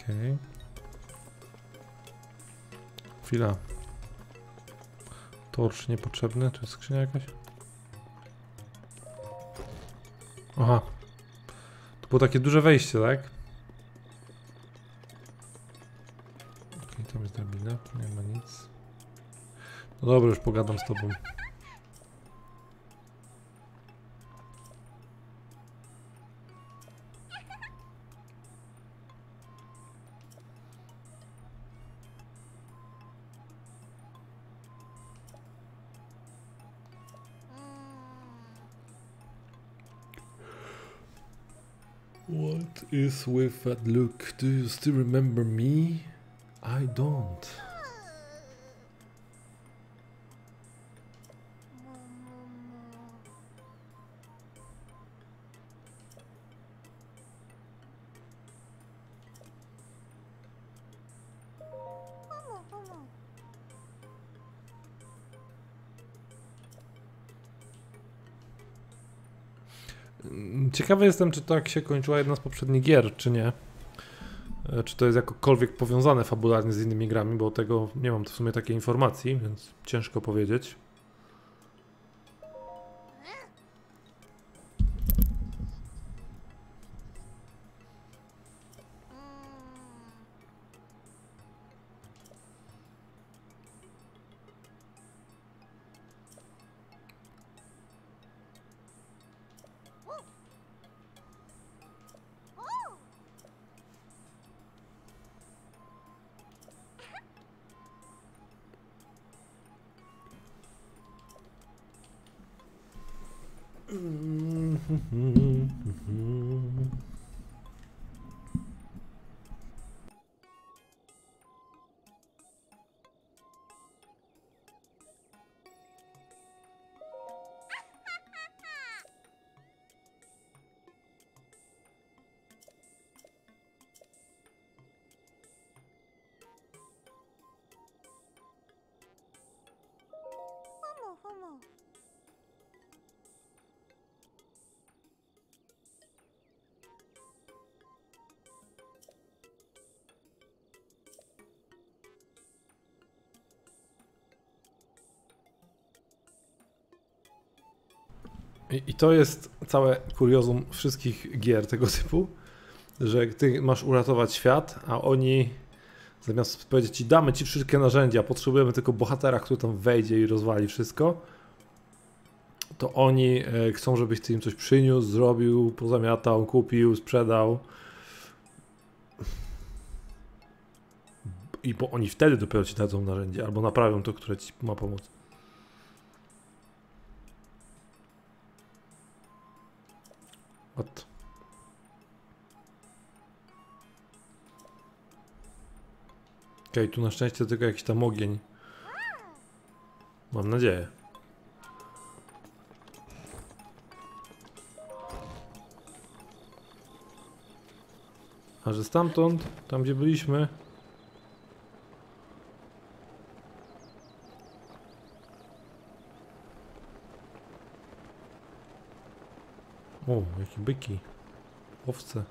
Okej. Chwila. Torcz niepotrzebny, czy skrzynia jakaś? Aha. To było takie duże wejście, tak? Okej, tam jest drabina, nie ma nic. No dobra, już pogadam z tobą. What is with that look? Do you still remember me? I don't. Ciekawy jestem, czy tak się kończyła jedna z poprzednich gier, czy nie. Czy to jest jakokolwiek powiązane fabularnie z innymi grami, bo tego nie mam w sumie takiej informacji, więc ciężko powiedzieć. I to jest całe kuriozum wszystkich gier tego typu, że ty masz uratować świat, a oni zamiast powiedzieć ci damy ci wszystkie narzędzia, potrzebujemy tylko bohatera, który tam wejdzie i rozwali wszystko, to oni chcą, żebyś ty im coś przyniósł, zrobił, pozamiatał, kupił, sprzedał. I bo oni wtedy dopiero ci dadzą narzędzie albo naprawią to, które ci ma pomóc. What? Okej, tu na szczęście tylko jakiś tam ogień. Mam nadzieję. A że stamtąd, tam gdzie byliśmy. O, jakie byki, owce,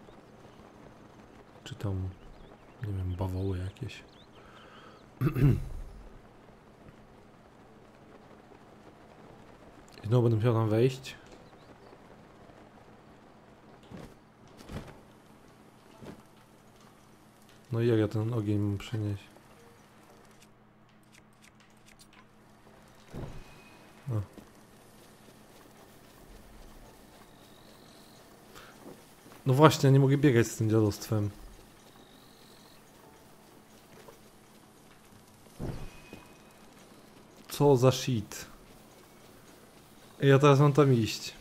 czy tam, nie wiem, bawoły jakieś. I znowu będę musiał tam wejść. No i jak ja ten ogień mam przynieść? No. No właśnie, nie mogę biegać z tym dziadostwem. Co za shit. Ja teraz mam tam iść.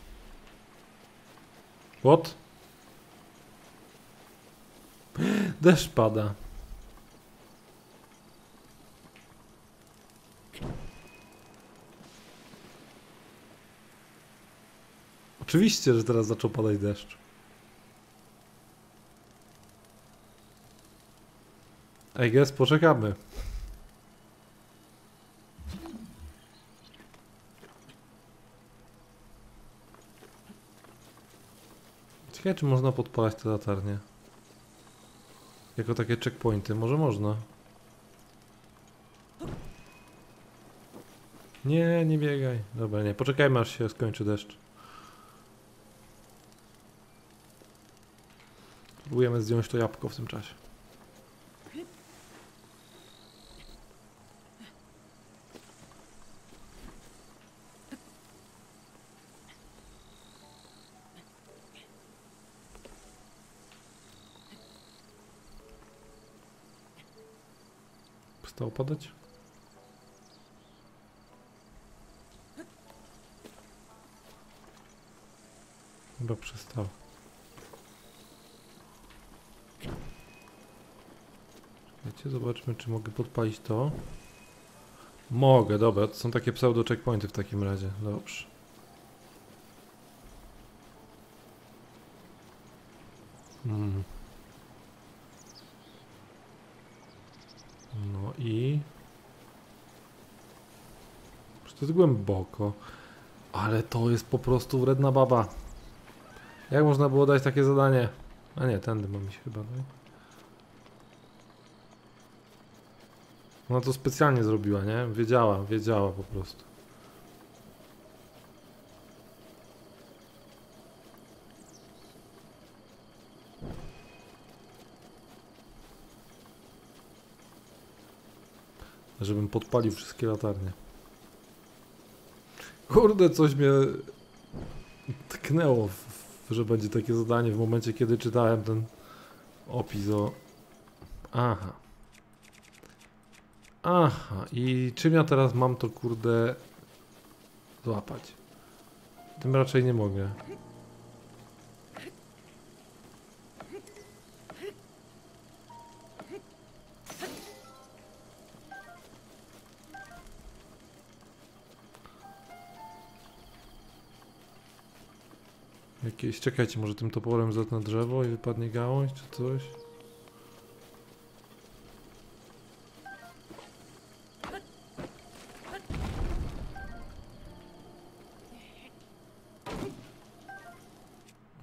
What? Deszcz pada. Oczywiście, że teraz zaczął padać deszcz. I guess poczekamy. Ciekawe, czy można podpalać te latarnie. Jako takie checkpointy, może można. Nie, nie biegaj. Dobra, nie, poczekajmy aż się skończy deszcz. Próbujemy zdjąć to jabłko w tym czasie. Przestało padać? Chyba przestało. Zobaczmy, czy mogę podpalić to. Mogę, dobra, to są takie pseudo checkpointy w takim razie, dobrze. No i... Przecież to jest głęboko. Ale to jest po prostu wredna baba. Jak można było dać takie zadanie? A nie, tędy mam się chyba, no. Ona to specjalnie zrobiła, nie? Wiedziała, wiedziała po prostu. Żebym podpalił wszystkie latarnie. Kurde, coś mnie tknęło, że będzie takie zadanie w momencie, kiedy czytałem ten opis o... Aha. Aha, i czym ja teraz mam to, kurde, złapać? Tym raczej nie mogę. Jakieś, czekajcie, może tym toporem zetnę drzewo i wypadnie gałąź czy coś?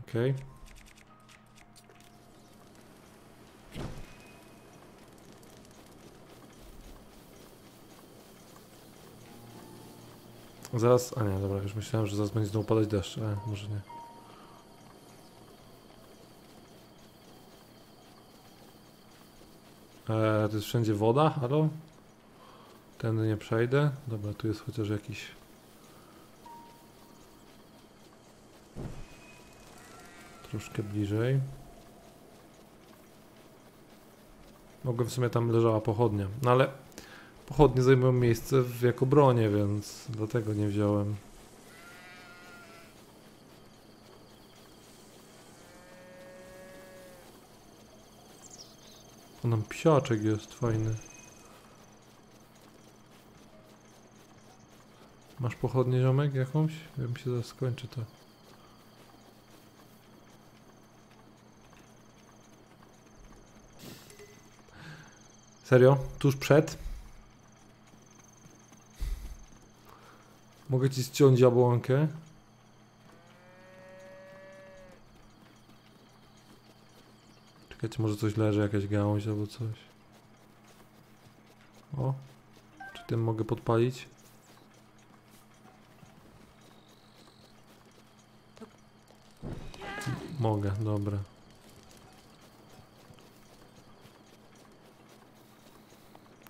Okej. Zaraz, a nie, dobra, już myślałem, że zaraz będzie znowu padać deszcz, ale może nie. To jest wszędzie woda, halo? Tędy nie przejdę, dobra, tu jest chociaż jakiś... Troszkę bliżej. Mogłem w sumie tam leżała pochodnia, no ale pochodnie zajmują miejsce jako bronie, więc dlatego nie wziąłem. O, nam psiaczek jest fajny. Masz pochodnię, ziomek, jakąś? Ja mi się zaraz skończy to. Serio? Tuż przed? Mogę ci ściąć jabłonkę? Czekajcie, może coś leży, jakaś gałąź albo coś. O, czy tym mogę podpalić? Mogę, dobra.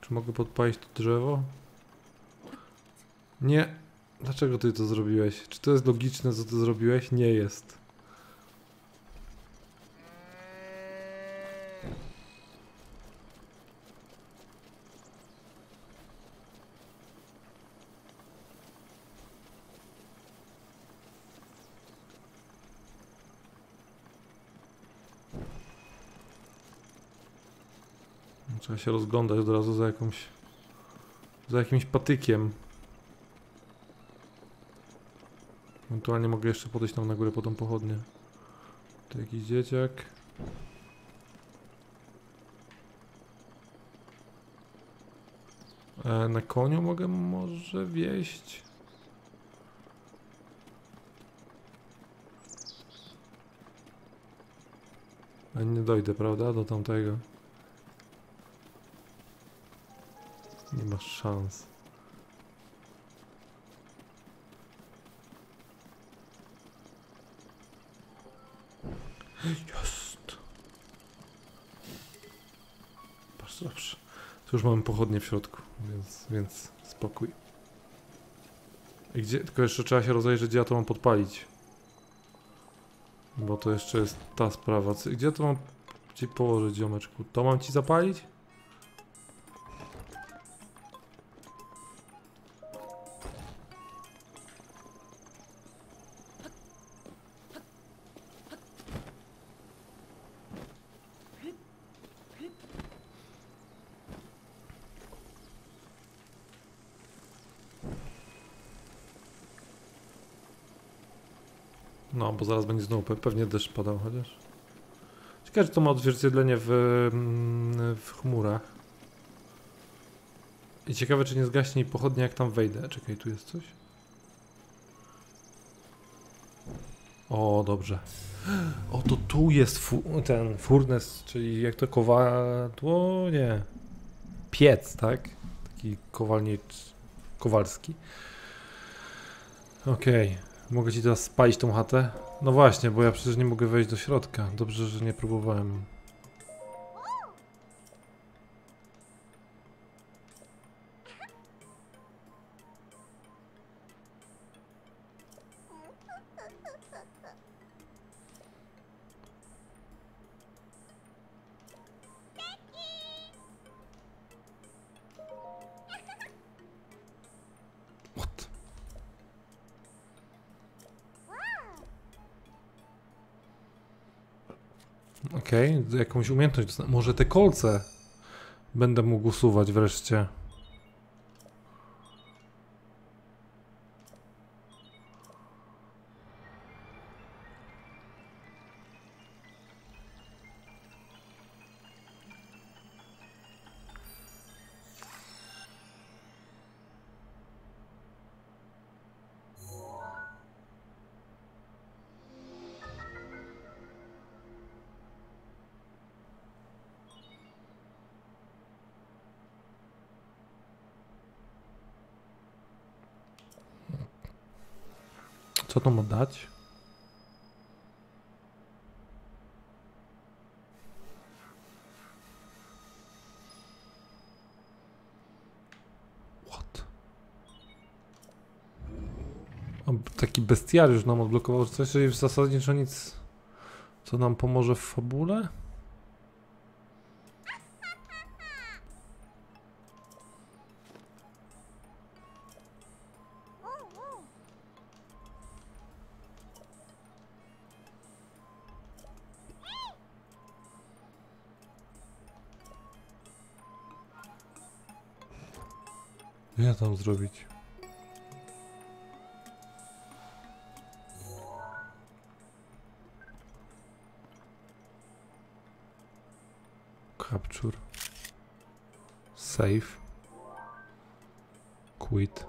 Czy mogę podpalić to drzewo? Nie. Dlaczego ty to zrobiłeś? Czy to jest logiczne, co ty zrobiłeś? Nie jest. Trzeba się rozglądać od razu za jakimś patykiem. Ewentualnie mogę jeszcze podejść tam na górę po tą pochodnię. To jakiś dzieciak. Na koniu mogę może wieść. A nie dojdę, prawda? Do tamtego. Nie masz szans. Jest. Bardzo dobrze. Tu już mamy pochodnie w środku, więc spokój. I gdzie, tylko jeszcze trzeba się rozejrzeć, gdzie ja to mam podpalić. Bo to jeszcze jest ta sprawa. Gdzie to mam ci położyć, ziomeczku? To mam ci zapalić? No, bo zaraz będzie znowu pewnie deszcz padał, chociaż. Ciekawe, czy to ma odzwierciedlenie w chmurach. I ciekawe, czy nie zgaśnie pochodnia, jak tam wejdę. Czekaj, tu jest coś. O, dobrze. O, to tu jest ten furnes, czyli jak to kowadło, nie. Piec, tak? Taki kowalski. Okej. Mogę ci teraz spalić tą chatę? No właśnie, bo ja przecież nie mogę wejść do środka. Dobrze, że nie próbowałem. Okej, jakąś umiejętność. Może te kolce będę mógł usuwać wreszcie. Co to ma dać? What? O, taki bestiariusz nam odblokował coś, czyli w zasadniczo nic, co nam pomoże w fabule? Ja tam zrobić. Capture. Save. Quit.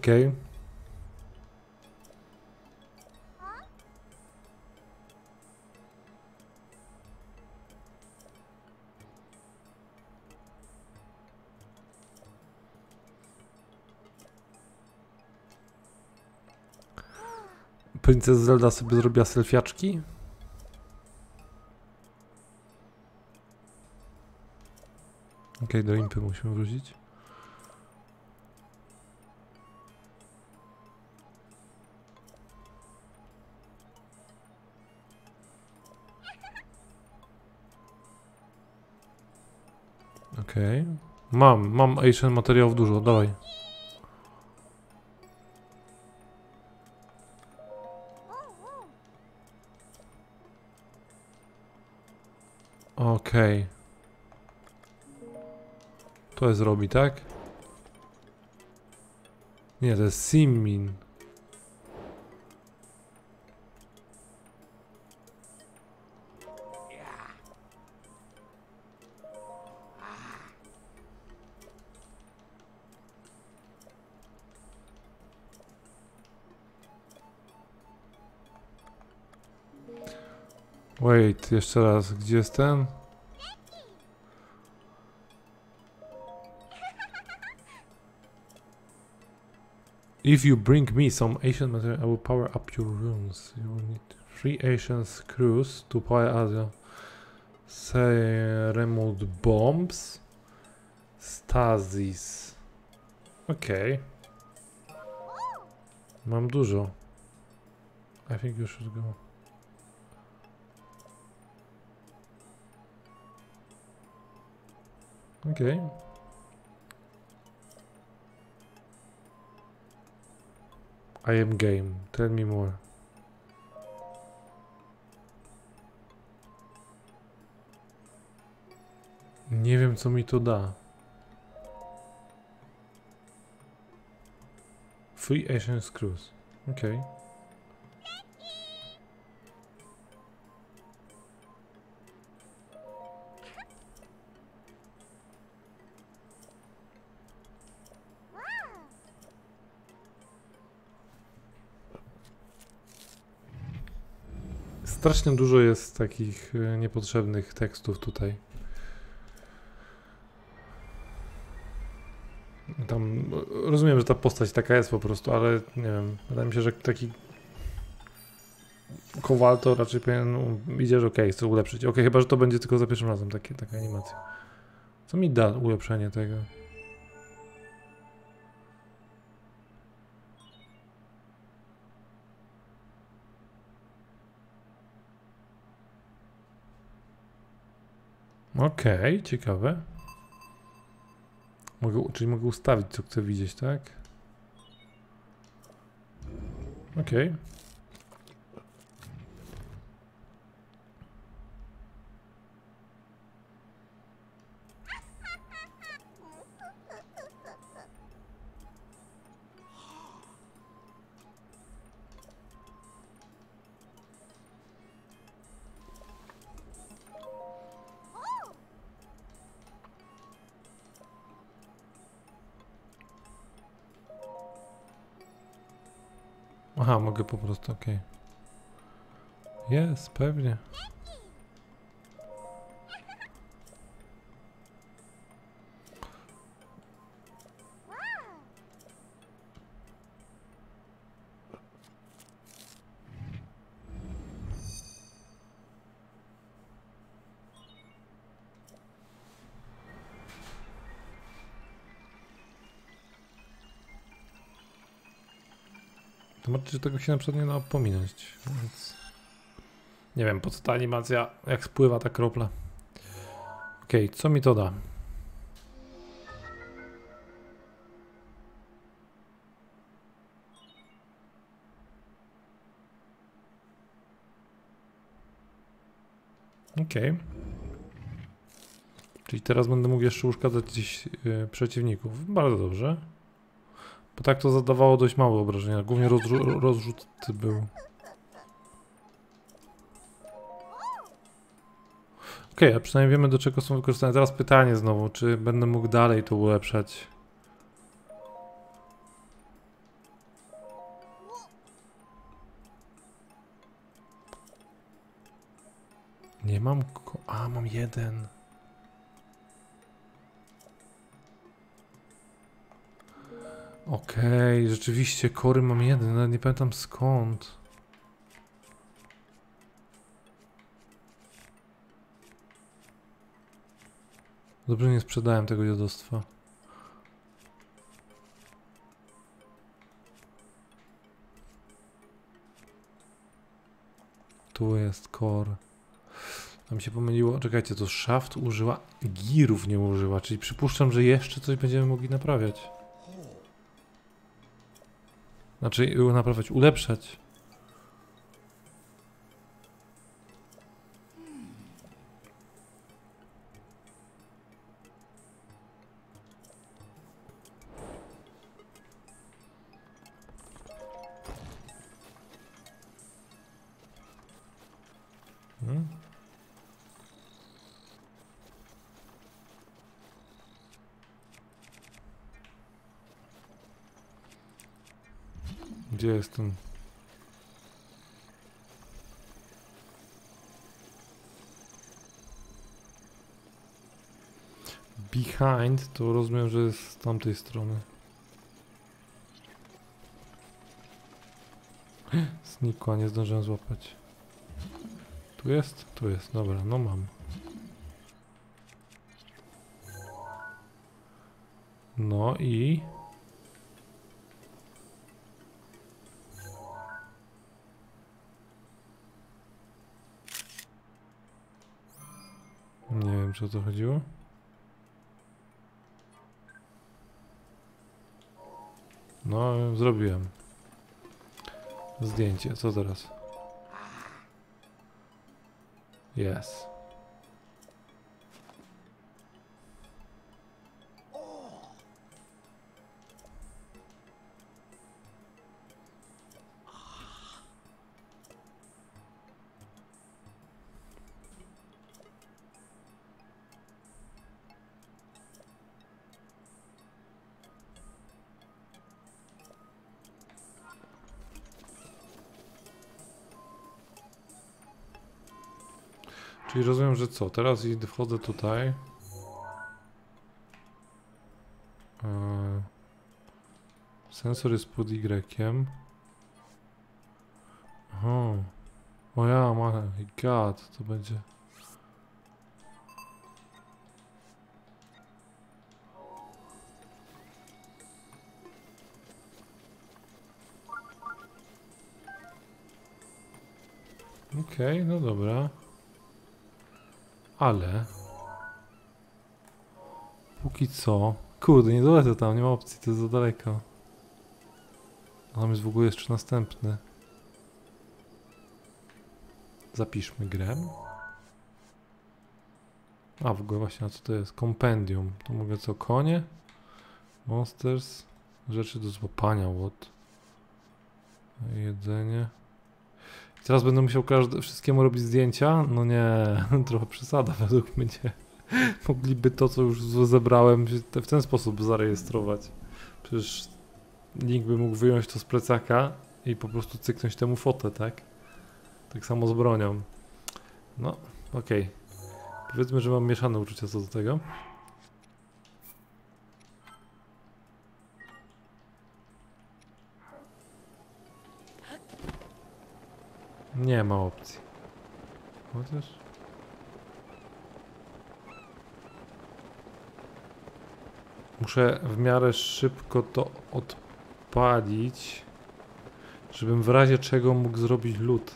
Okej. Princess Zelda sobie zrobiła selfiaczki. Okej, do impy musimy wrócić. Okej. Mam ancient materiałów dużo, dawaj. Okej. To jest Robi, tak? Nie, to jest Simmin. Wait, jeszcze raz, gdzie jestem? If you bring me some Asian material, I will power up your runes. You will need 3 Asian screws to power up. Say remote bombs. Stasis. Okej. Mam dużo. I think you should go. Okej. I am game. Tell me more. Nie wiem, co mi to da. 3 Asian screws. Okej. Strasznie dużo jest takich niepotrzebnych tekstów tutaj. Tam rozumiem, że ta postać taka jest po prostu, ale nie wiem, wydaje mi się, że taki kowal to raczej powinien idzie, że okej, chcę ulepszyć. Okej, chyba że to będzie tylko za pierwszym razem taka animacja. Co mi da ulepszenie tego? Okej, ciekawe. Czyli mogę ustawić, co chcę widzieć, tak? Okej. Aha, mogę po prostu, okej. Jest, pewnie. Zobaczcie, że tego się na przykład nie da opominać, więc... Nie wiem, po co ta animacja, jak spływa ta kropla. Okej, co mi to da? Okej. Czyli teraz będę mógł jeszcze uszkadzać gdzieś przeciwników. Bardzo dobrze. Bo tak to zadawało dość małe obrażenia, głównie rozrzut był. Okej, a przynajmniej wiemy, do czego są wykorzystane. Teraz pytanie znowu, czy będę mógł dalej to ulepszać? Nie mam a, mam jeden. Okej, rzeczywiście, kory mam jeden, nawet nie pamiętam skąd. Dobrze, nie sprzedałem tego dziadostwa. Tu jest kor. Tam się pomyliło, czekajcie, to szaft użyła, girów nie użyła, czyli przypuszczam, że jeszcze coś będziemy mogli naprawiać. Znaczy, naprawiać, ulepszać. Gdzie jestem? behind, to rozumiem, że jest z tamtej strony. Znikła, nie zdążyłem złapać. Tu jest? Tu jest, dobra, no mam. No i... Nie wiem, czy o to chodziło. No, zrobiłem zdjęcie, co teraz? Jest. Czyli rozumiem, że co? Teraz wchodzę tutaj. Sensor jest pod Y. Aha. O ja, my god, to będzie... Okej, no dobra. Ale póki co, kurde, nie dolecę tam, nie ma opcji, to jest za daleko. A tam jest w ogóle jeszcze następny. Zapiszmy grę. A w ogóle właśnie, a co to jest? Kompendium. Tu mogę co? Konie? Monsters? Rzeczy do złapania, what? Jedzenie. Teraz będę musiał wszystkiemu robić zdjęcia? No nie, trochę przesada według mnie. Mogliby to, co już zebrałem, w ten sposób zarejestrować. Przecież nikt by mógł wyjąć to z plecaka i po prostu cyknąć temu fotę, tak? Tak samo z bronią. No, okej. Powiedzmy, że mam mieszane uczucia co do tego. Nie ma opcji. Chociaż... Muszę w miarę szybko to odpalić, żebym w razie czego mógł zrobić lód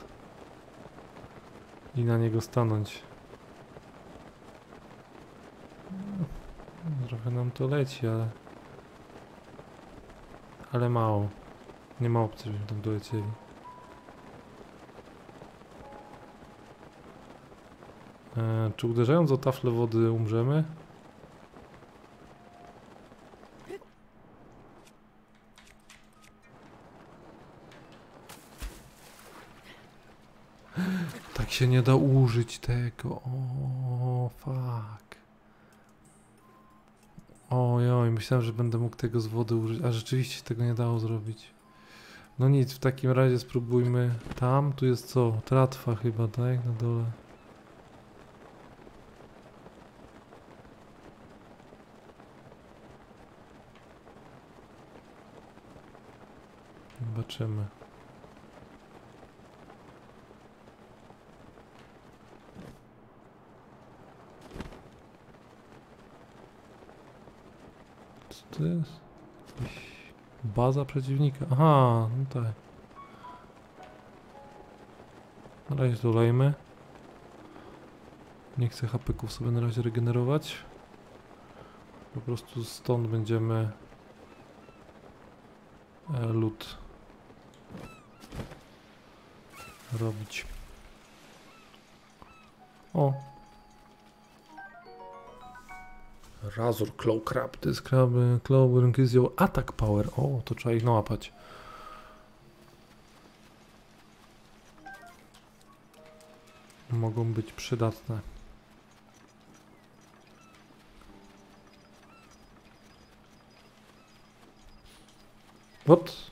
i na niego stanąć. Trochę nam to leci, ale... Ale mało. Nie ma opcji, żebyśmy tam dolecieli. Czy uderzając o taflę wody umrzemy? Tak się nie da użyć tego. O, fuck. Ojoj, myślałem, że będę mógł tego z wody użyć, a rzeczywiście tego nie dało zrobić. No nic, w takim razie spróbujmy tam. Tu jest co? Tratwa chyba, tak? Na dole. Zobaczymy. Co to jest? Jakiś baza przeciwnika. Aha, no tak. Na razie to olejmy. Nie chcę HP-ków sobie na razie regenerować. Po prostu stąd będziemy lód robić. O! Razor Claw Crab. To jest Claw Crab, attack power. O, to trzeba ich nałapać. Mogą być przydatne. What?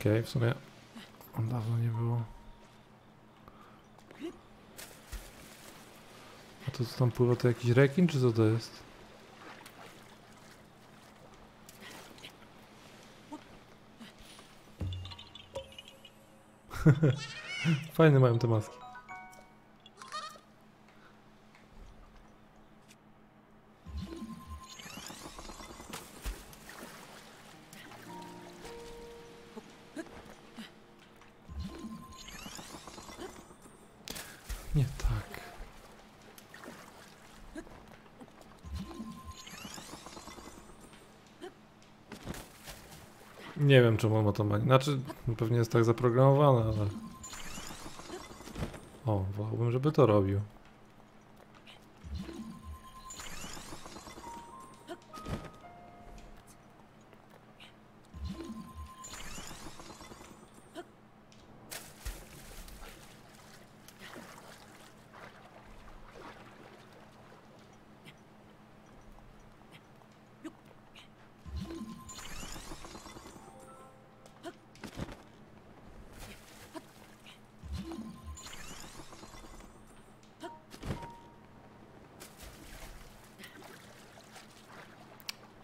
Okej, w sumie dawno nie było. A to co tam pływa, to jakiś rekin, czy co to jest? Fajne mają te maski. Nie tak. Nie wiem, czemu on ma to manie. Znaczy, pewnie jest tak zaprogramowane, ale... O, wolałbym, żeby to robił.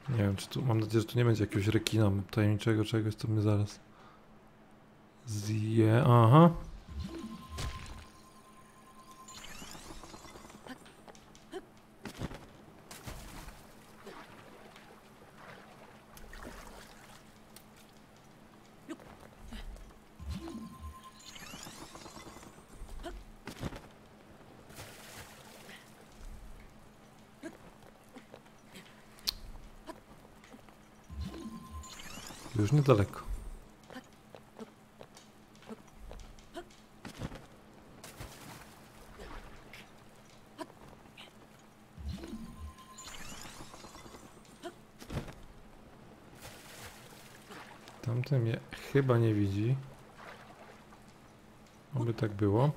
Nie wiem, czy tu, mam nadzieję, że tu nie będzie jakiegoś rekina tajemniczego, czegoś, co mnie zaraz zje. Aha. Już niedaleko. Tamten mnie chyba nie widzi. Oby tak było.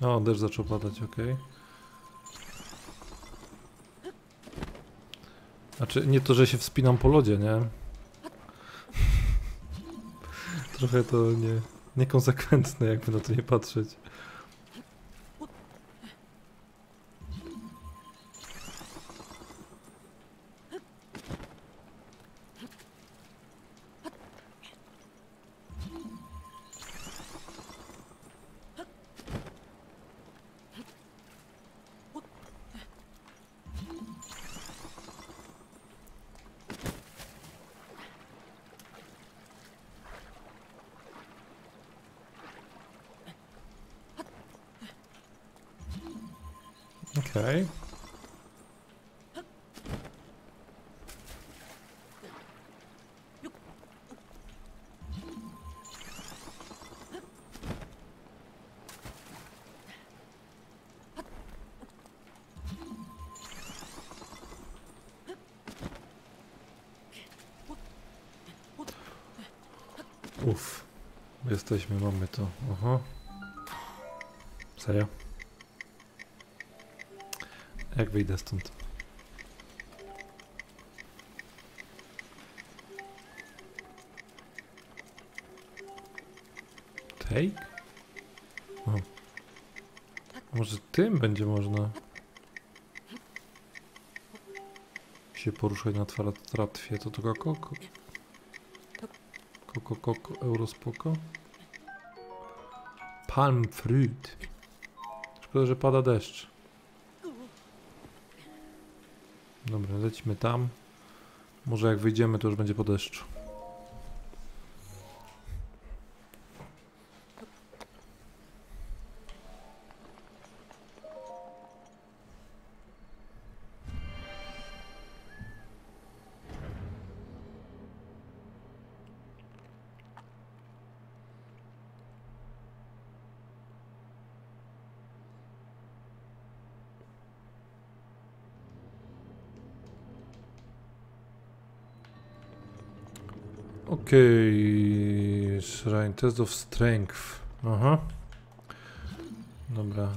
O, deszcz zaczął padać, okej. Znaczy, nie to, że się wspinam po lodzie, nie? Trochę to niekonsekwentne, jakby na to nie patrzeć. Okej. Uff, jesteśmy, mamy to. Aha. Serio? Jak wyjdę stąd? Take? O. Może tym będzie można się poruszać na tratwie. To tylko koko. Koko, koko, eurospoko. Palm fruit. Szkoda, że pada deszcz. Dobra, lecimy tam. Może jak wyjdziemy, to już będzie po deszczu. Okej, shrine, Test of Strength. Aha. Dobra.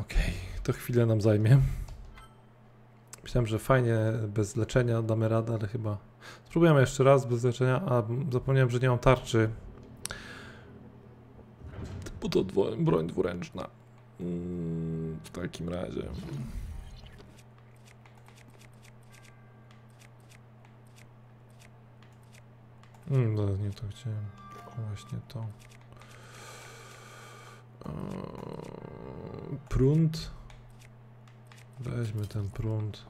Okej, to chwilę nam zajmie. Myślałem, że fajnie bez leczenia damy radę, ale chyba... Spróbujemy jeszcze raz bez leczenia, a zapomniałem, że nie mam tarczy. Bo to broń dwuręczna. W takim razie... No nie to chciałem. Właśnie to. Prąd. Weźmy ten prąd.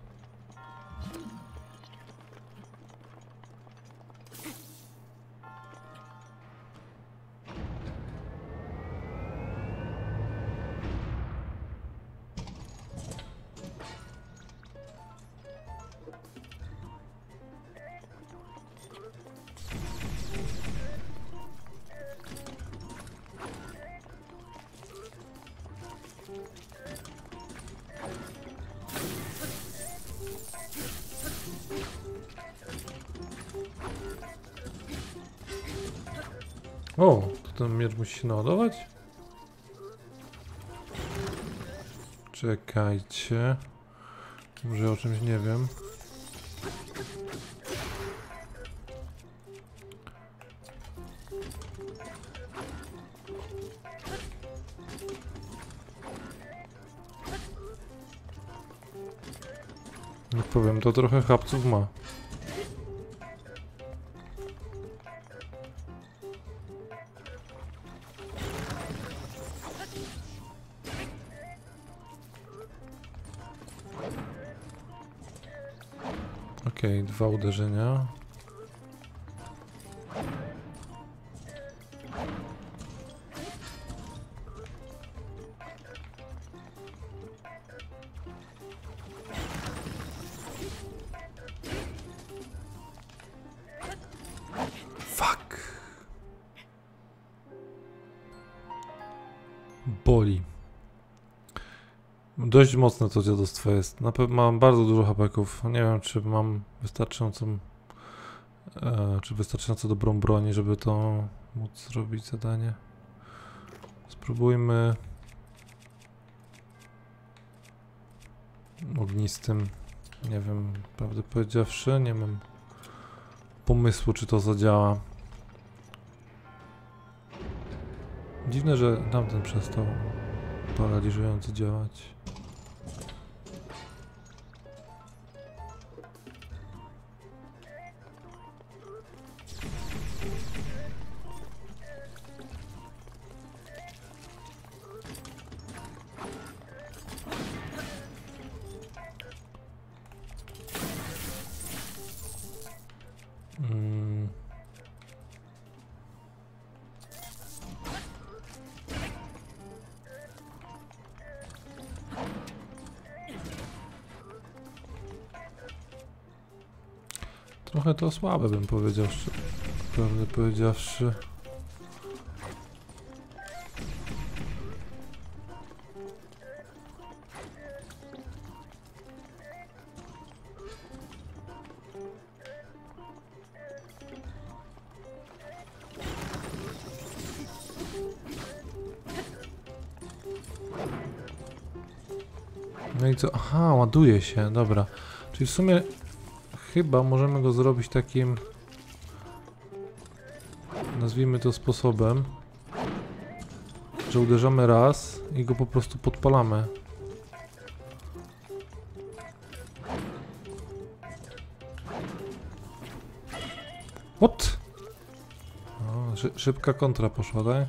O, to ten miecz musi się naładować? Czekajcie. Może o czymś nie wiem. Jak powiem, to trochę chapców ma. Okej, dwa uderzenia. Fuck. Boli. Dość mocne to dziadostwo jest. Na pewno mam bardzo dużo hapeków. Nie wiem, czy mam wystarczającą, dobrą broń, żeby to móc zrobić zadanie. Spróbujmy ognistym. Nie wiem, prawdę powiedziawszy, nie mam pomysłu, czy to zadziała. Dziwne, że tamten przestał paraliżujący działać. Trochę to słabe bym powiedział, prawdę powiedziawszy. No i co? Aha, ładuje się, dobra. Czyli w sumie... Chyba możemy go zrobić takim, nazwijmy to, sposobem, że uderzamy raz i go po prostu podpalamy. What? O, szybka kontra poszła, tak?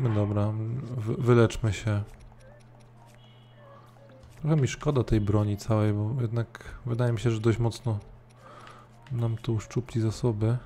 No dobra, wyleczmy się. Trochę mi szkoda tej broni całej, bo jednak wydaje mi się, że dość mocno nam tu uszczupli zasoby.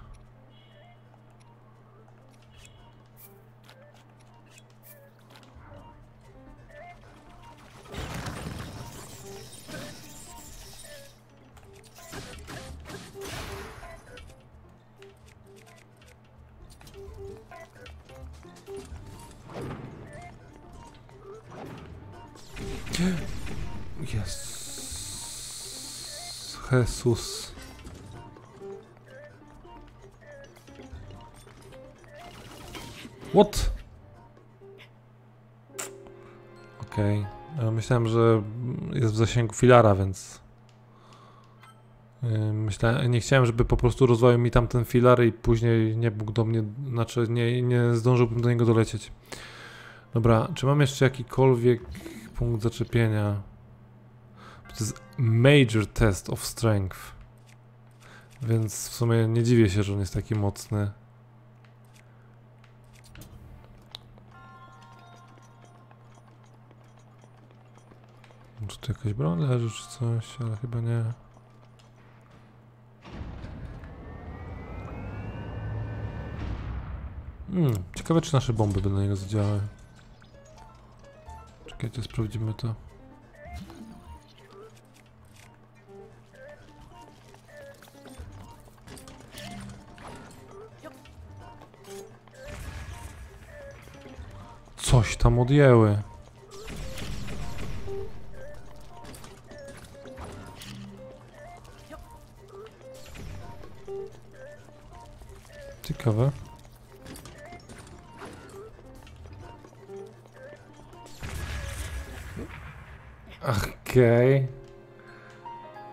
Gdzie jest Jezus? What? Okej. Okay. Myślałem, że jest w zasięgu filara, więc... nie chciałem, żeby po prostu rozwalił mi tamten filar i później nie mógł do mnie, znaczy nie zdążyłbym do niego dolecieć. Dobra, czy mam jeszcze jakikolwiek punkt zaczepienia? To jest Major Test of Strength. Więc w sumie nie dziwię się, że on jest taki mocny. Czy tu jakaś broń leży czy coś, ale chyba nie. Ciekawe, czy nasze bomby będą na niego zadziały. Czekajcie, sprawdzimy to. Coś tam odjęły. Ciekawe. Okej. Okay.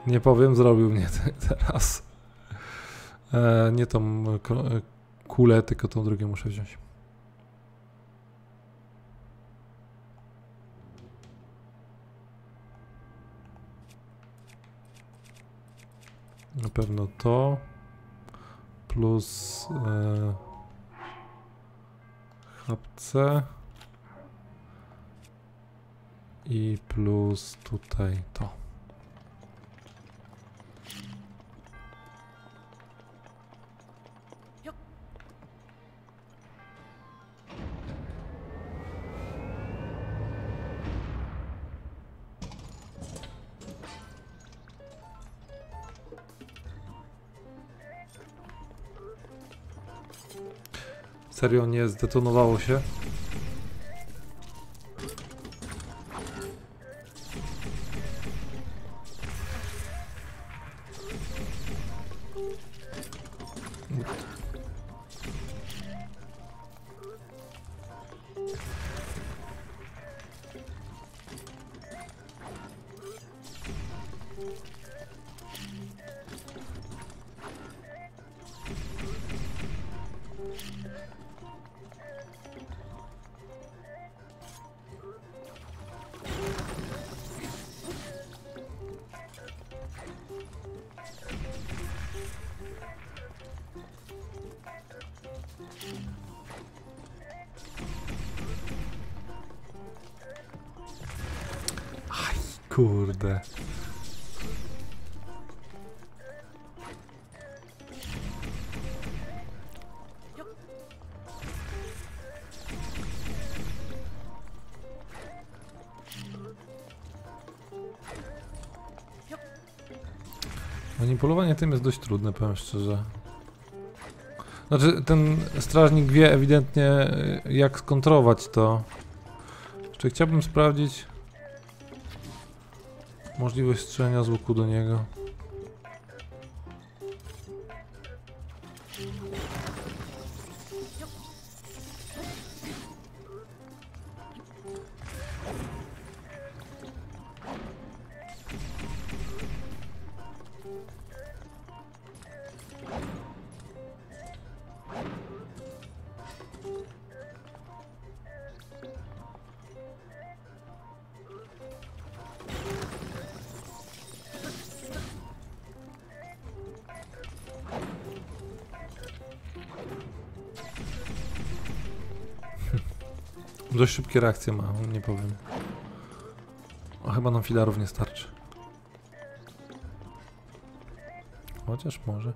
Nie powiem, zrobił mnie teraz. Nie tą kulę, tylko tą drugą muszę wziąć. Na pewno to. Plus chapce. I plus tutaj to. Serio nie zdetonowało się? Kurde. Manipulowanie tym jest dość trudne, powiem szczerze. Znaczy, ten strażnik wie ewidentnie, jak skontrować to. Jeszcze chciałbym sprawdzić możliwość strzelania z łuku do niego. Dość szybkie reakcje ma, nie powiem. A chyba nam filarów nie starczy. Chociaż może.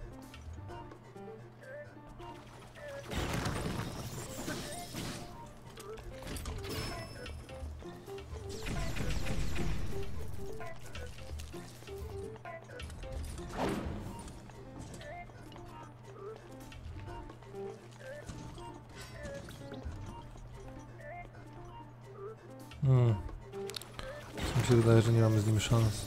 Mi się wydaje, że nie mamy z nim szans.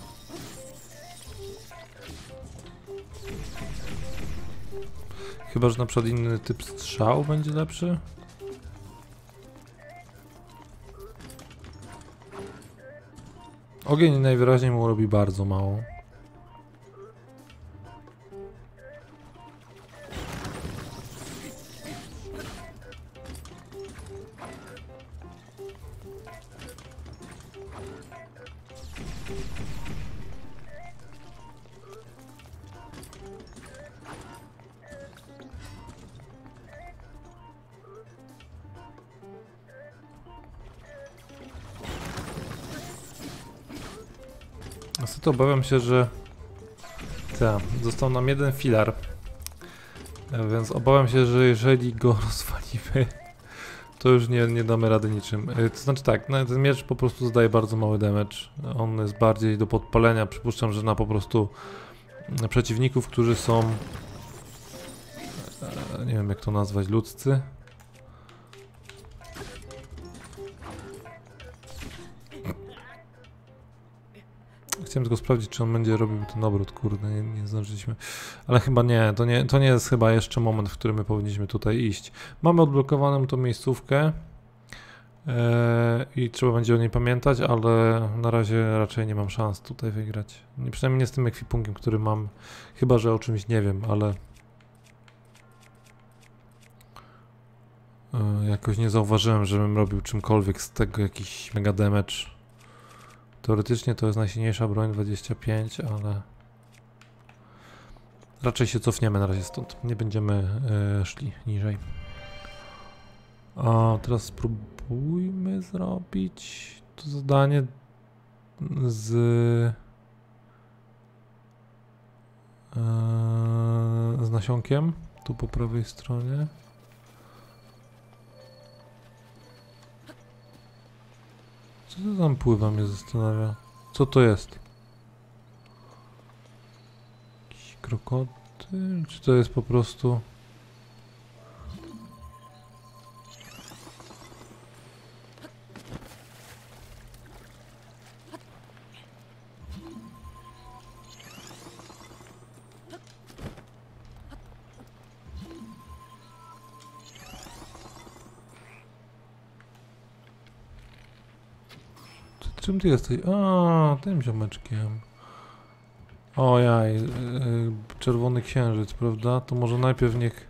Chyba, że na przykład inny typ strzał będzie lepszy? Ogień najwyraźniej mu robi bardzo mało. To obawiam się, że został nam jeden filar, więc obawiam się, że jeżeli go rozwalimy, to już nie damy rady niczym. To znaczy tak, no, ten miecz po prostu zadaje bardzo mały damage. On jest bardziej do podpalenia, przypuszczam, że na po prostu przeciwników, którzy są, nie wiem jak to nazwać, ludzcy. Chciałem tylko sprawdzić, czy on będzie robił ten obrót, kurde, nie zdążyliśmy. Ale chyba nie, to nie jest chyba jeszcze moment, w którym my powinniśmy tutaj iść. Mamy odblokowaną tą miejscówkę i trzeba będzie o niej pamiętać, ale na razie raczej nie mam szans tutaj wygrać. Przynajmniej nie z tym ekwipunkiem, który mam, chyba że o czymś nie wiem, ale jakoś nie zauważyłem, żebym robił czymkolwiek z tego jakiś mega damage. Teoretycznie to jest najsilniejsza broń 25, ale raczej się cofniemy na razie stąd. Nie będziemy szli niżej. A teraz spróbujmy zrobić to zadanie z nasionkiem, tu po prawej stronie. Co to tam pływa, mnie zastanawia. Co to jest? Jakiś krokodyl? Czy to jest po prostu... Czym ty jesteś? A, tym ziomeczkiem. Ojaj, czerwony księżyc, prawda? To może najpierw niech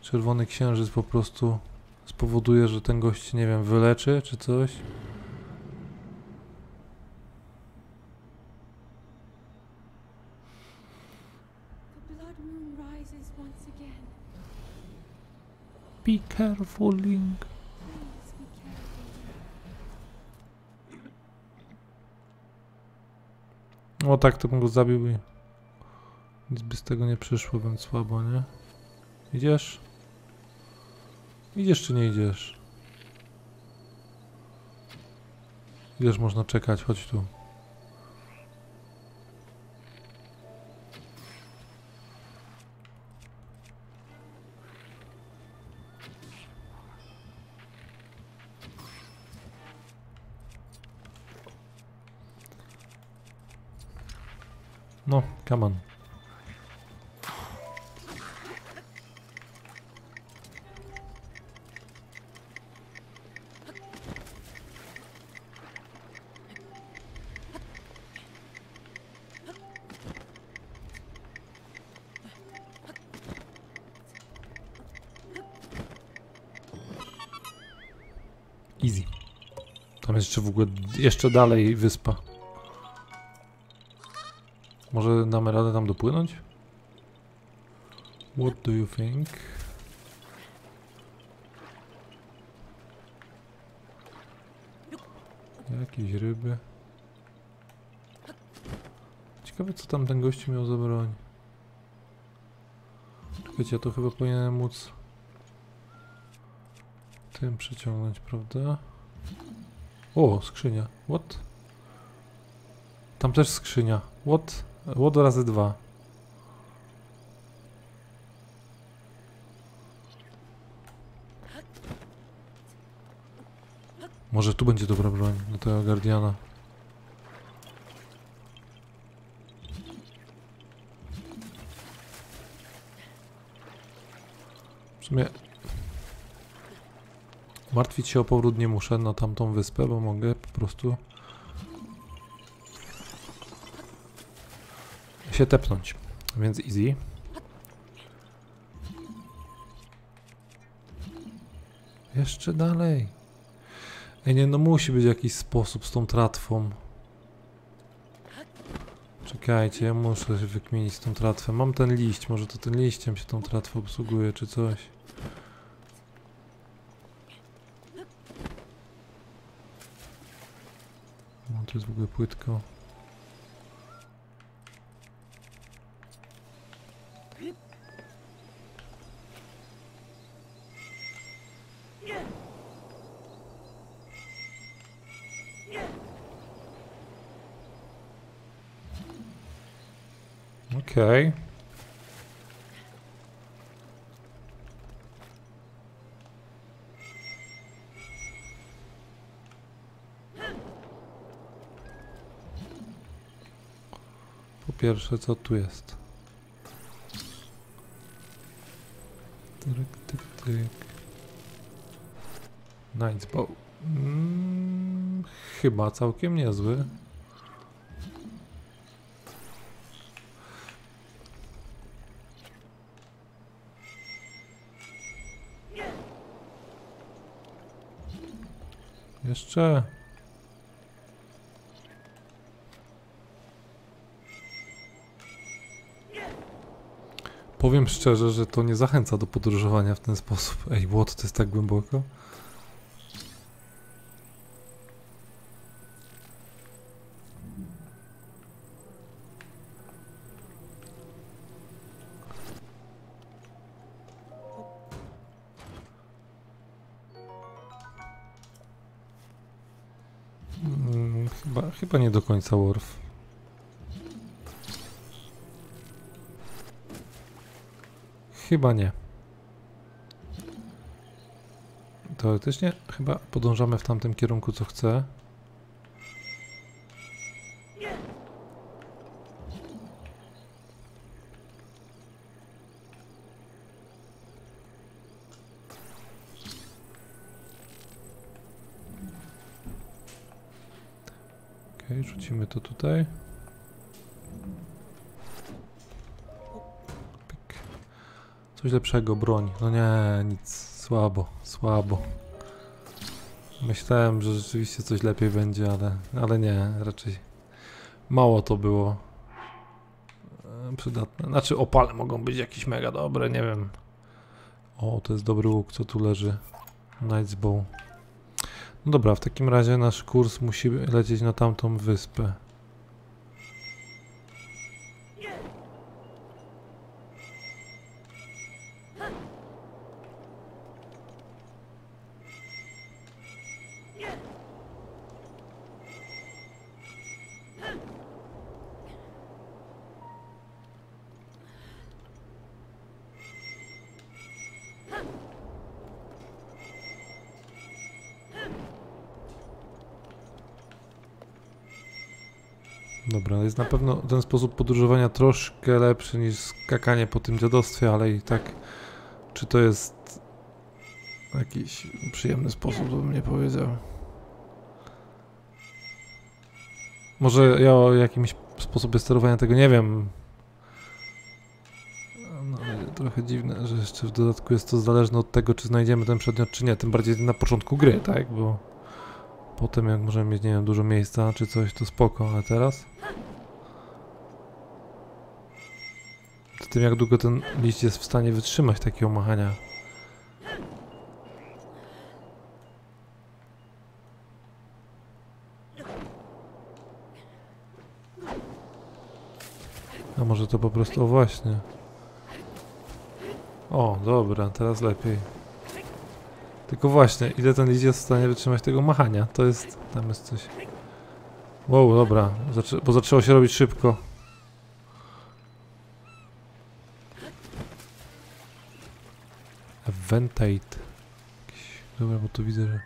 czerwony księżyc po prostu spowoduje, że ten gość, nie wiem, wyleczy czy coś. Be careful, Link. O tak, to bym go zabił i nic by z tego nie przyszło, więc słabo, nie? Idziesz? Idziesz czy nie idziesz? Idziesz, można czekać, chodź tu. No, come on. Easy. Tam jeszcze w ogóle, jeszcze dalej wyspa. Może damy radę tam dopłynąć? What do you think? Jakieś ryby. Ciekawe, co tam ten gościu miał za broń. Czekajcie, ja to chyba powinienem móc tym przeciągnąć, prawda? O, skrzynia. What? Tam też skrzynia. What? Łod razy 2. Może tu będzie dobra broń do tego Guardiana. sumie martwić się o powrót nie muszę na tamtą wyspę, bo mogę po prostu się tepnąć, więc easy. Jeszcze dalej. Ej, nie, no musi być jakiś sposób z tą tratwą. Czekajcie, ja muszę się wykminić tą tratwę. Mam ten liść, może to tym liściem się tą tratwę obsługuje, czy coś. No, to jest w ogóle płytko. Okej. Po pierwsze, co tu jest? Tyk, tyk, tyk. Night's bow. Chyba całkiem niezły. Jeszcze. Powiem szczerze, że to nie zachęca do podróżowania w ten sposób. Ej, what, to jest tak głęboko? Chyba nie do końca Worf. Chyba nie. Teoretycznie chyba podążamy w tamtym kierunku, co chcę. Rzucimy to tutaj. Pyk. Coś lepszego, broń. No nie, nic. Słabo, słabo. Myślałem, że rzeczywiście coś lepiej będzie, ale nie, raczej mało to było przydatne. Znaczy opale mogą być jakieś mega dobre, nie wiem. O, to jest dobry łuk, co tu leży. Night's bow. No dobra, w takim razie nasz kurs musi lecieć na tamtą wyspę. Dobra, jest na pewno ten sposób podróżowania troszkę lepszy niż skakanie po tym dziadostwie, ale i tak, czy to jest jakiś przyjemny sposób, to bym nie powiedział. Może ja o jakimś sposobie sterowania tego nie wiem. No, ale trochę dziwne, że jeszcze w dodatku jest to zależne od tego, czy znajdziemy ten przedmiot, czy nie. Tym bardziej na początku gry, tak? Bo potem jak możemy mieć, nie wiem, dużo miejsca czy coś, to spoko, ale teraz? Z tym jak długo ten liść jest w stanie wytrzymać takiego machania. A może to po prostu, o właśnie. O, dobra, teraz lepiej. Tylko właśnie, ile ten liść jest w stanie wytrzymać tego machania? To jest... tam jest coś... Wow, dobra, bo zaczęło się robić szybko. Eventate. Dobra, bo tu widzę, że...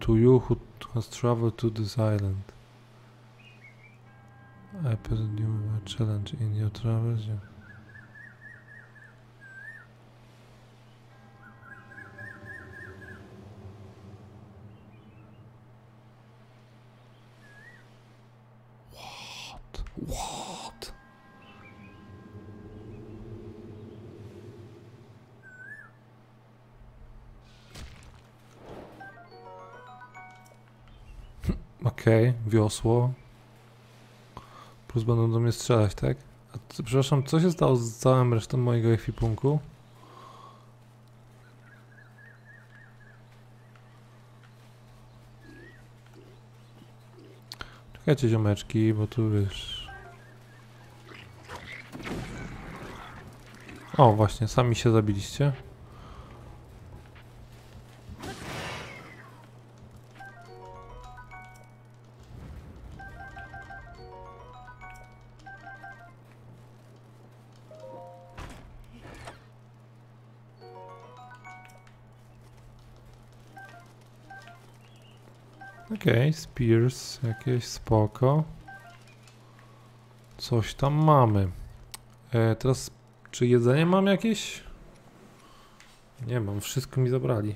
To you who has traveled to this island. I put a new challenge in your travels. What? Okej, wiosło. Plus będą do mnie strzelać, tak? A co, przepraszam, co się stało z całym resztą mojego ekwipunku? Czekajcie, ziomeczki, bo tu wiesz... O, właśnie, sami się zabiliście. Okej, spears, jakieś spoko. Coś tam mamy. Teraz, czy jedzenie mam jakieś? Nie mam, wszystko mi zabrali.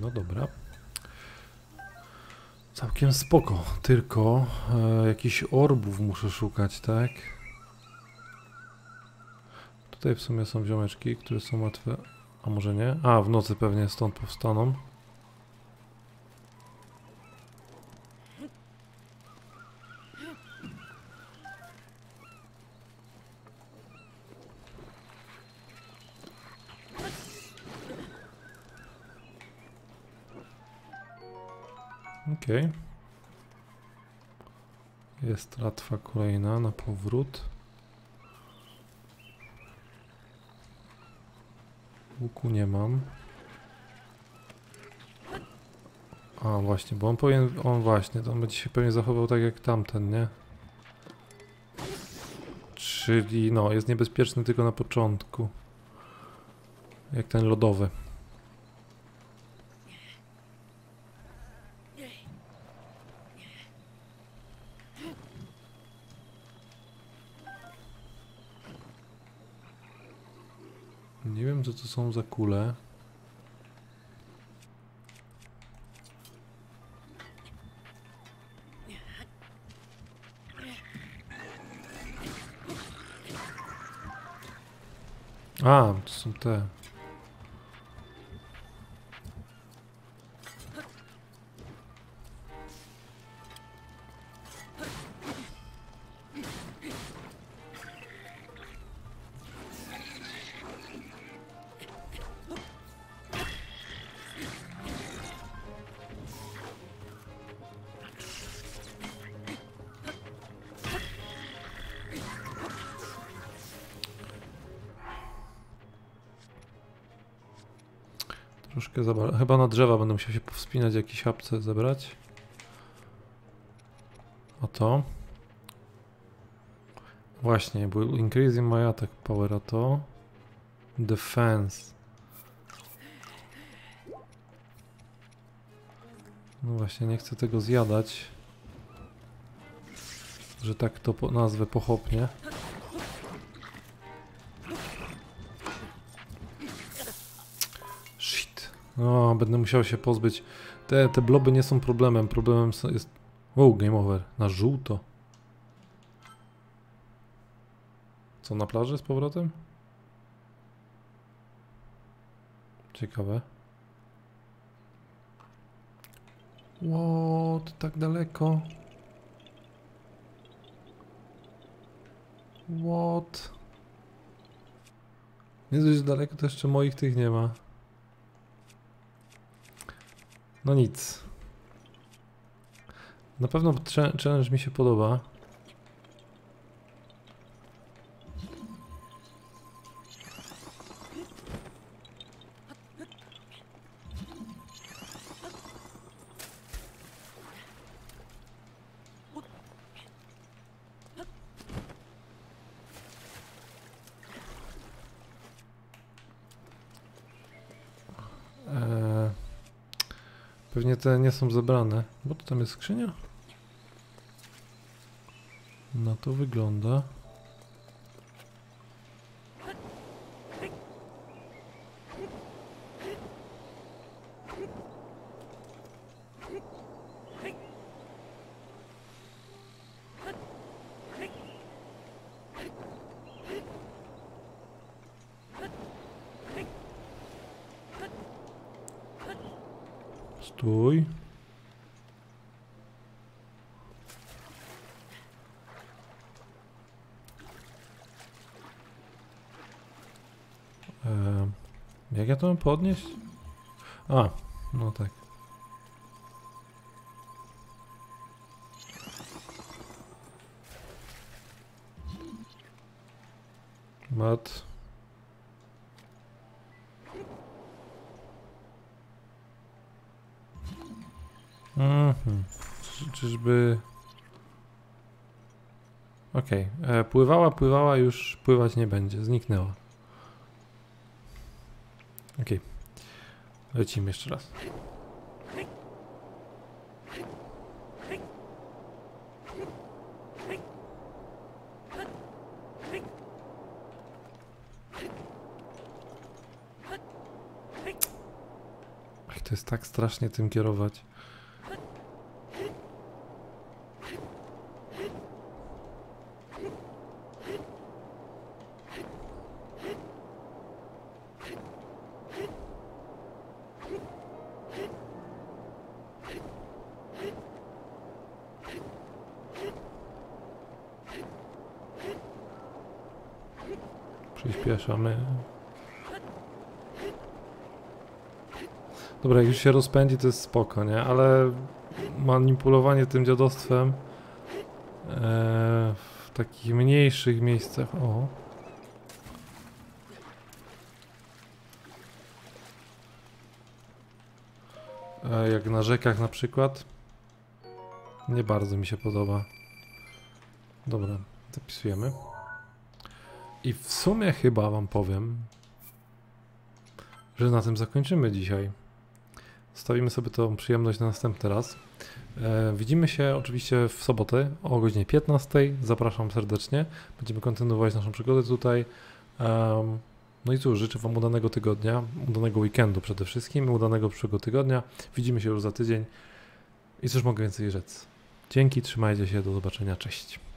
No dobra. Całkiem spoko, tylko jakichś orbów muszę szukać, tak? Tutaj w sumie są ziomeczki, które są łatwe. A może nie? A, w nocy pewnie stąd powstaną. Okej. Jest tratwa kolejna na powrót. Łuku nie mam. A właśnie, bo on powinien... On właśnie, to on będzie się pewnie zachował tak jak tamten, nie? Czyli no, jest niebezpieczny tylko na początku. Jak ten lodowy. Nie wiem, co to są za kule. A, to są te. Troszkę zabrać. Chyba na drzewa będę musiał się powspinać, jakieś apce zebrać. O to. Właśnie, bo increasing my attack power, a to... Defense. No właśnie, nie chcę tego zjadać. Że tak to nazwę pochopnie. No, będę musiał się pozbyć. Te bloby nie są problemem. Problemem jest... Wow, game over. Na żółto. Co, na plaży z powrotem? Ciekawe. Wow, to tak daleko. What? Nie dość daleko, to jeszcze moich tych nie ma. No nic. Na pewno challenge mi się podoba. Pewnie te nie są zebrane. Bo to tam jest skrzynia? No to wygląda. Stój. Jak ja to mam podnieść? A, no tak. Mat. Czyżby... Okej. Pływała, pływała, już pływać nie będzie. Zniknęła. Okej. Lecimy jeszcze raz. Ach, to jest tak strasznie tym kierować. Przyspieszamy. Dobra, jak już się rozpędzi, to jest spoko, nie? Ale manipulowanie tym dziadostwem w takich mniejszych miejscach... O. Jak na rzekach na przykład. Nie bardzo mi się podoba. Dobra, zapisujemy. I w sumie chyba wam powiem, że na tym zakończymy dzisiaj. Stawimy sobie tą przyjemność na następny raz. Widzimy się oczywiście w sobotę o godzinie 15. Zapraszam serdecznie. Będziemy kontynuować naszą przygodę tutaj. No i cóż, życzę wam udanego tygodnia, udanego weekendu przede wszystkim, udanego przyszłego tygodnia. Widzimy się już za tydzień. I cóż mogę więcej rzec. Dzięki, trzymajcie się, do zobaczenia, cześć.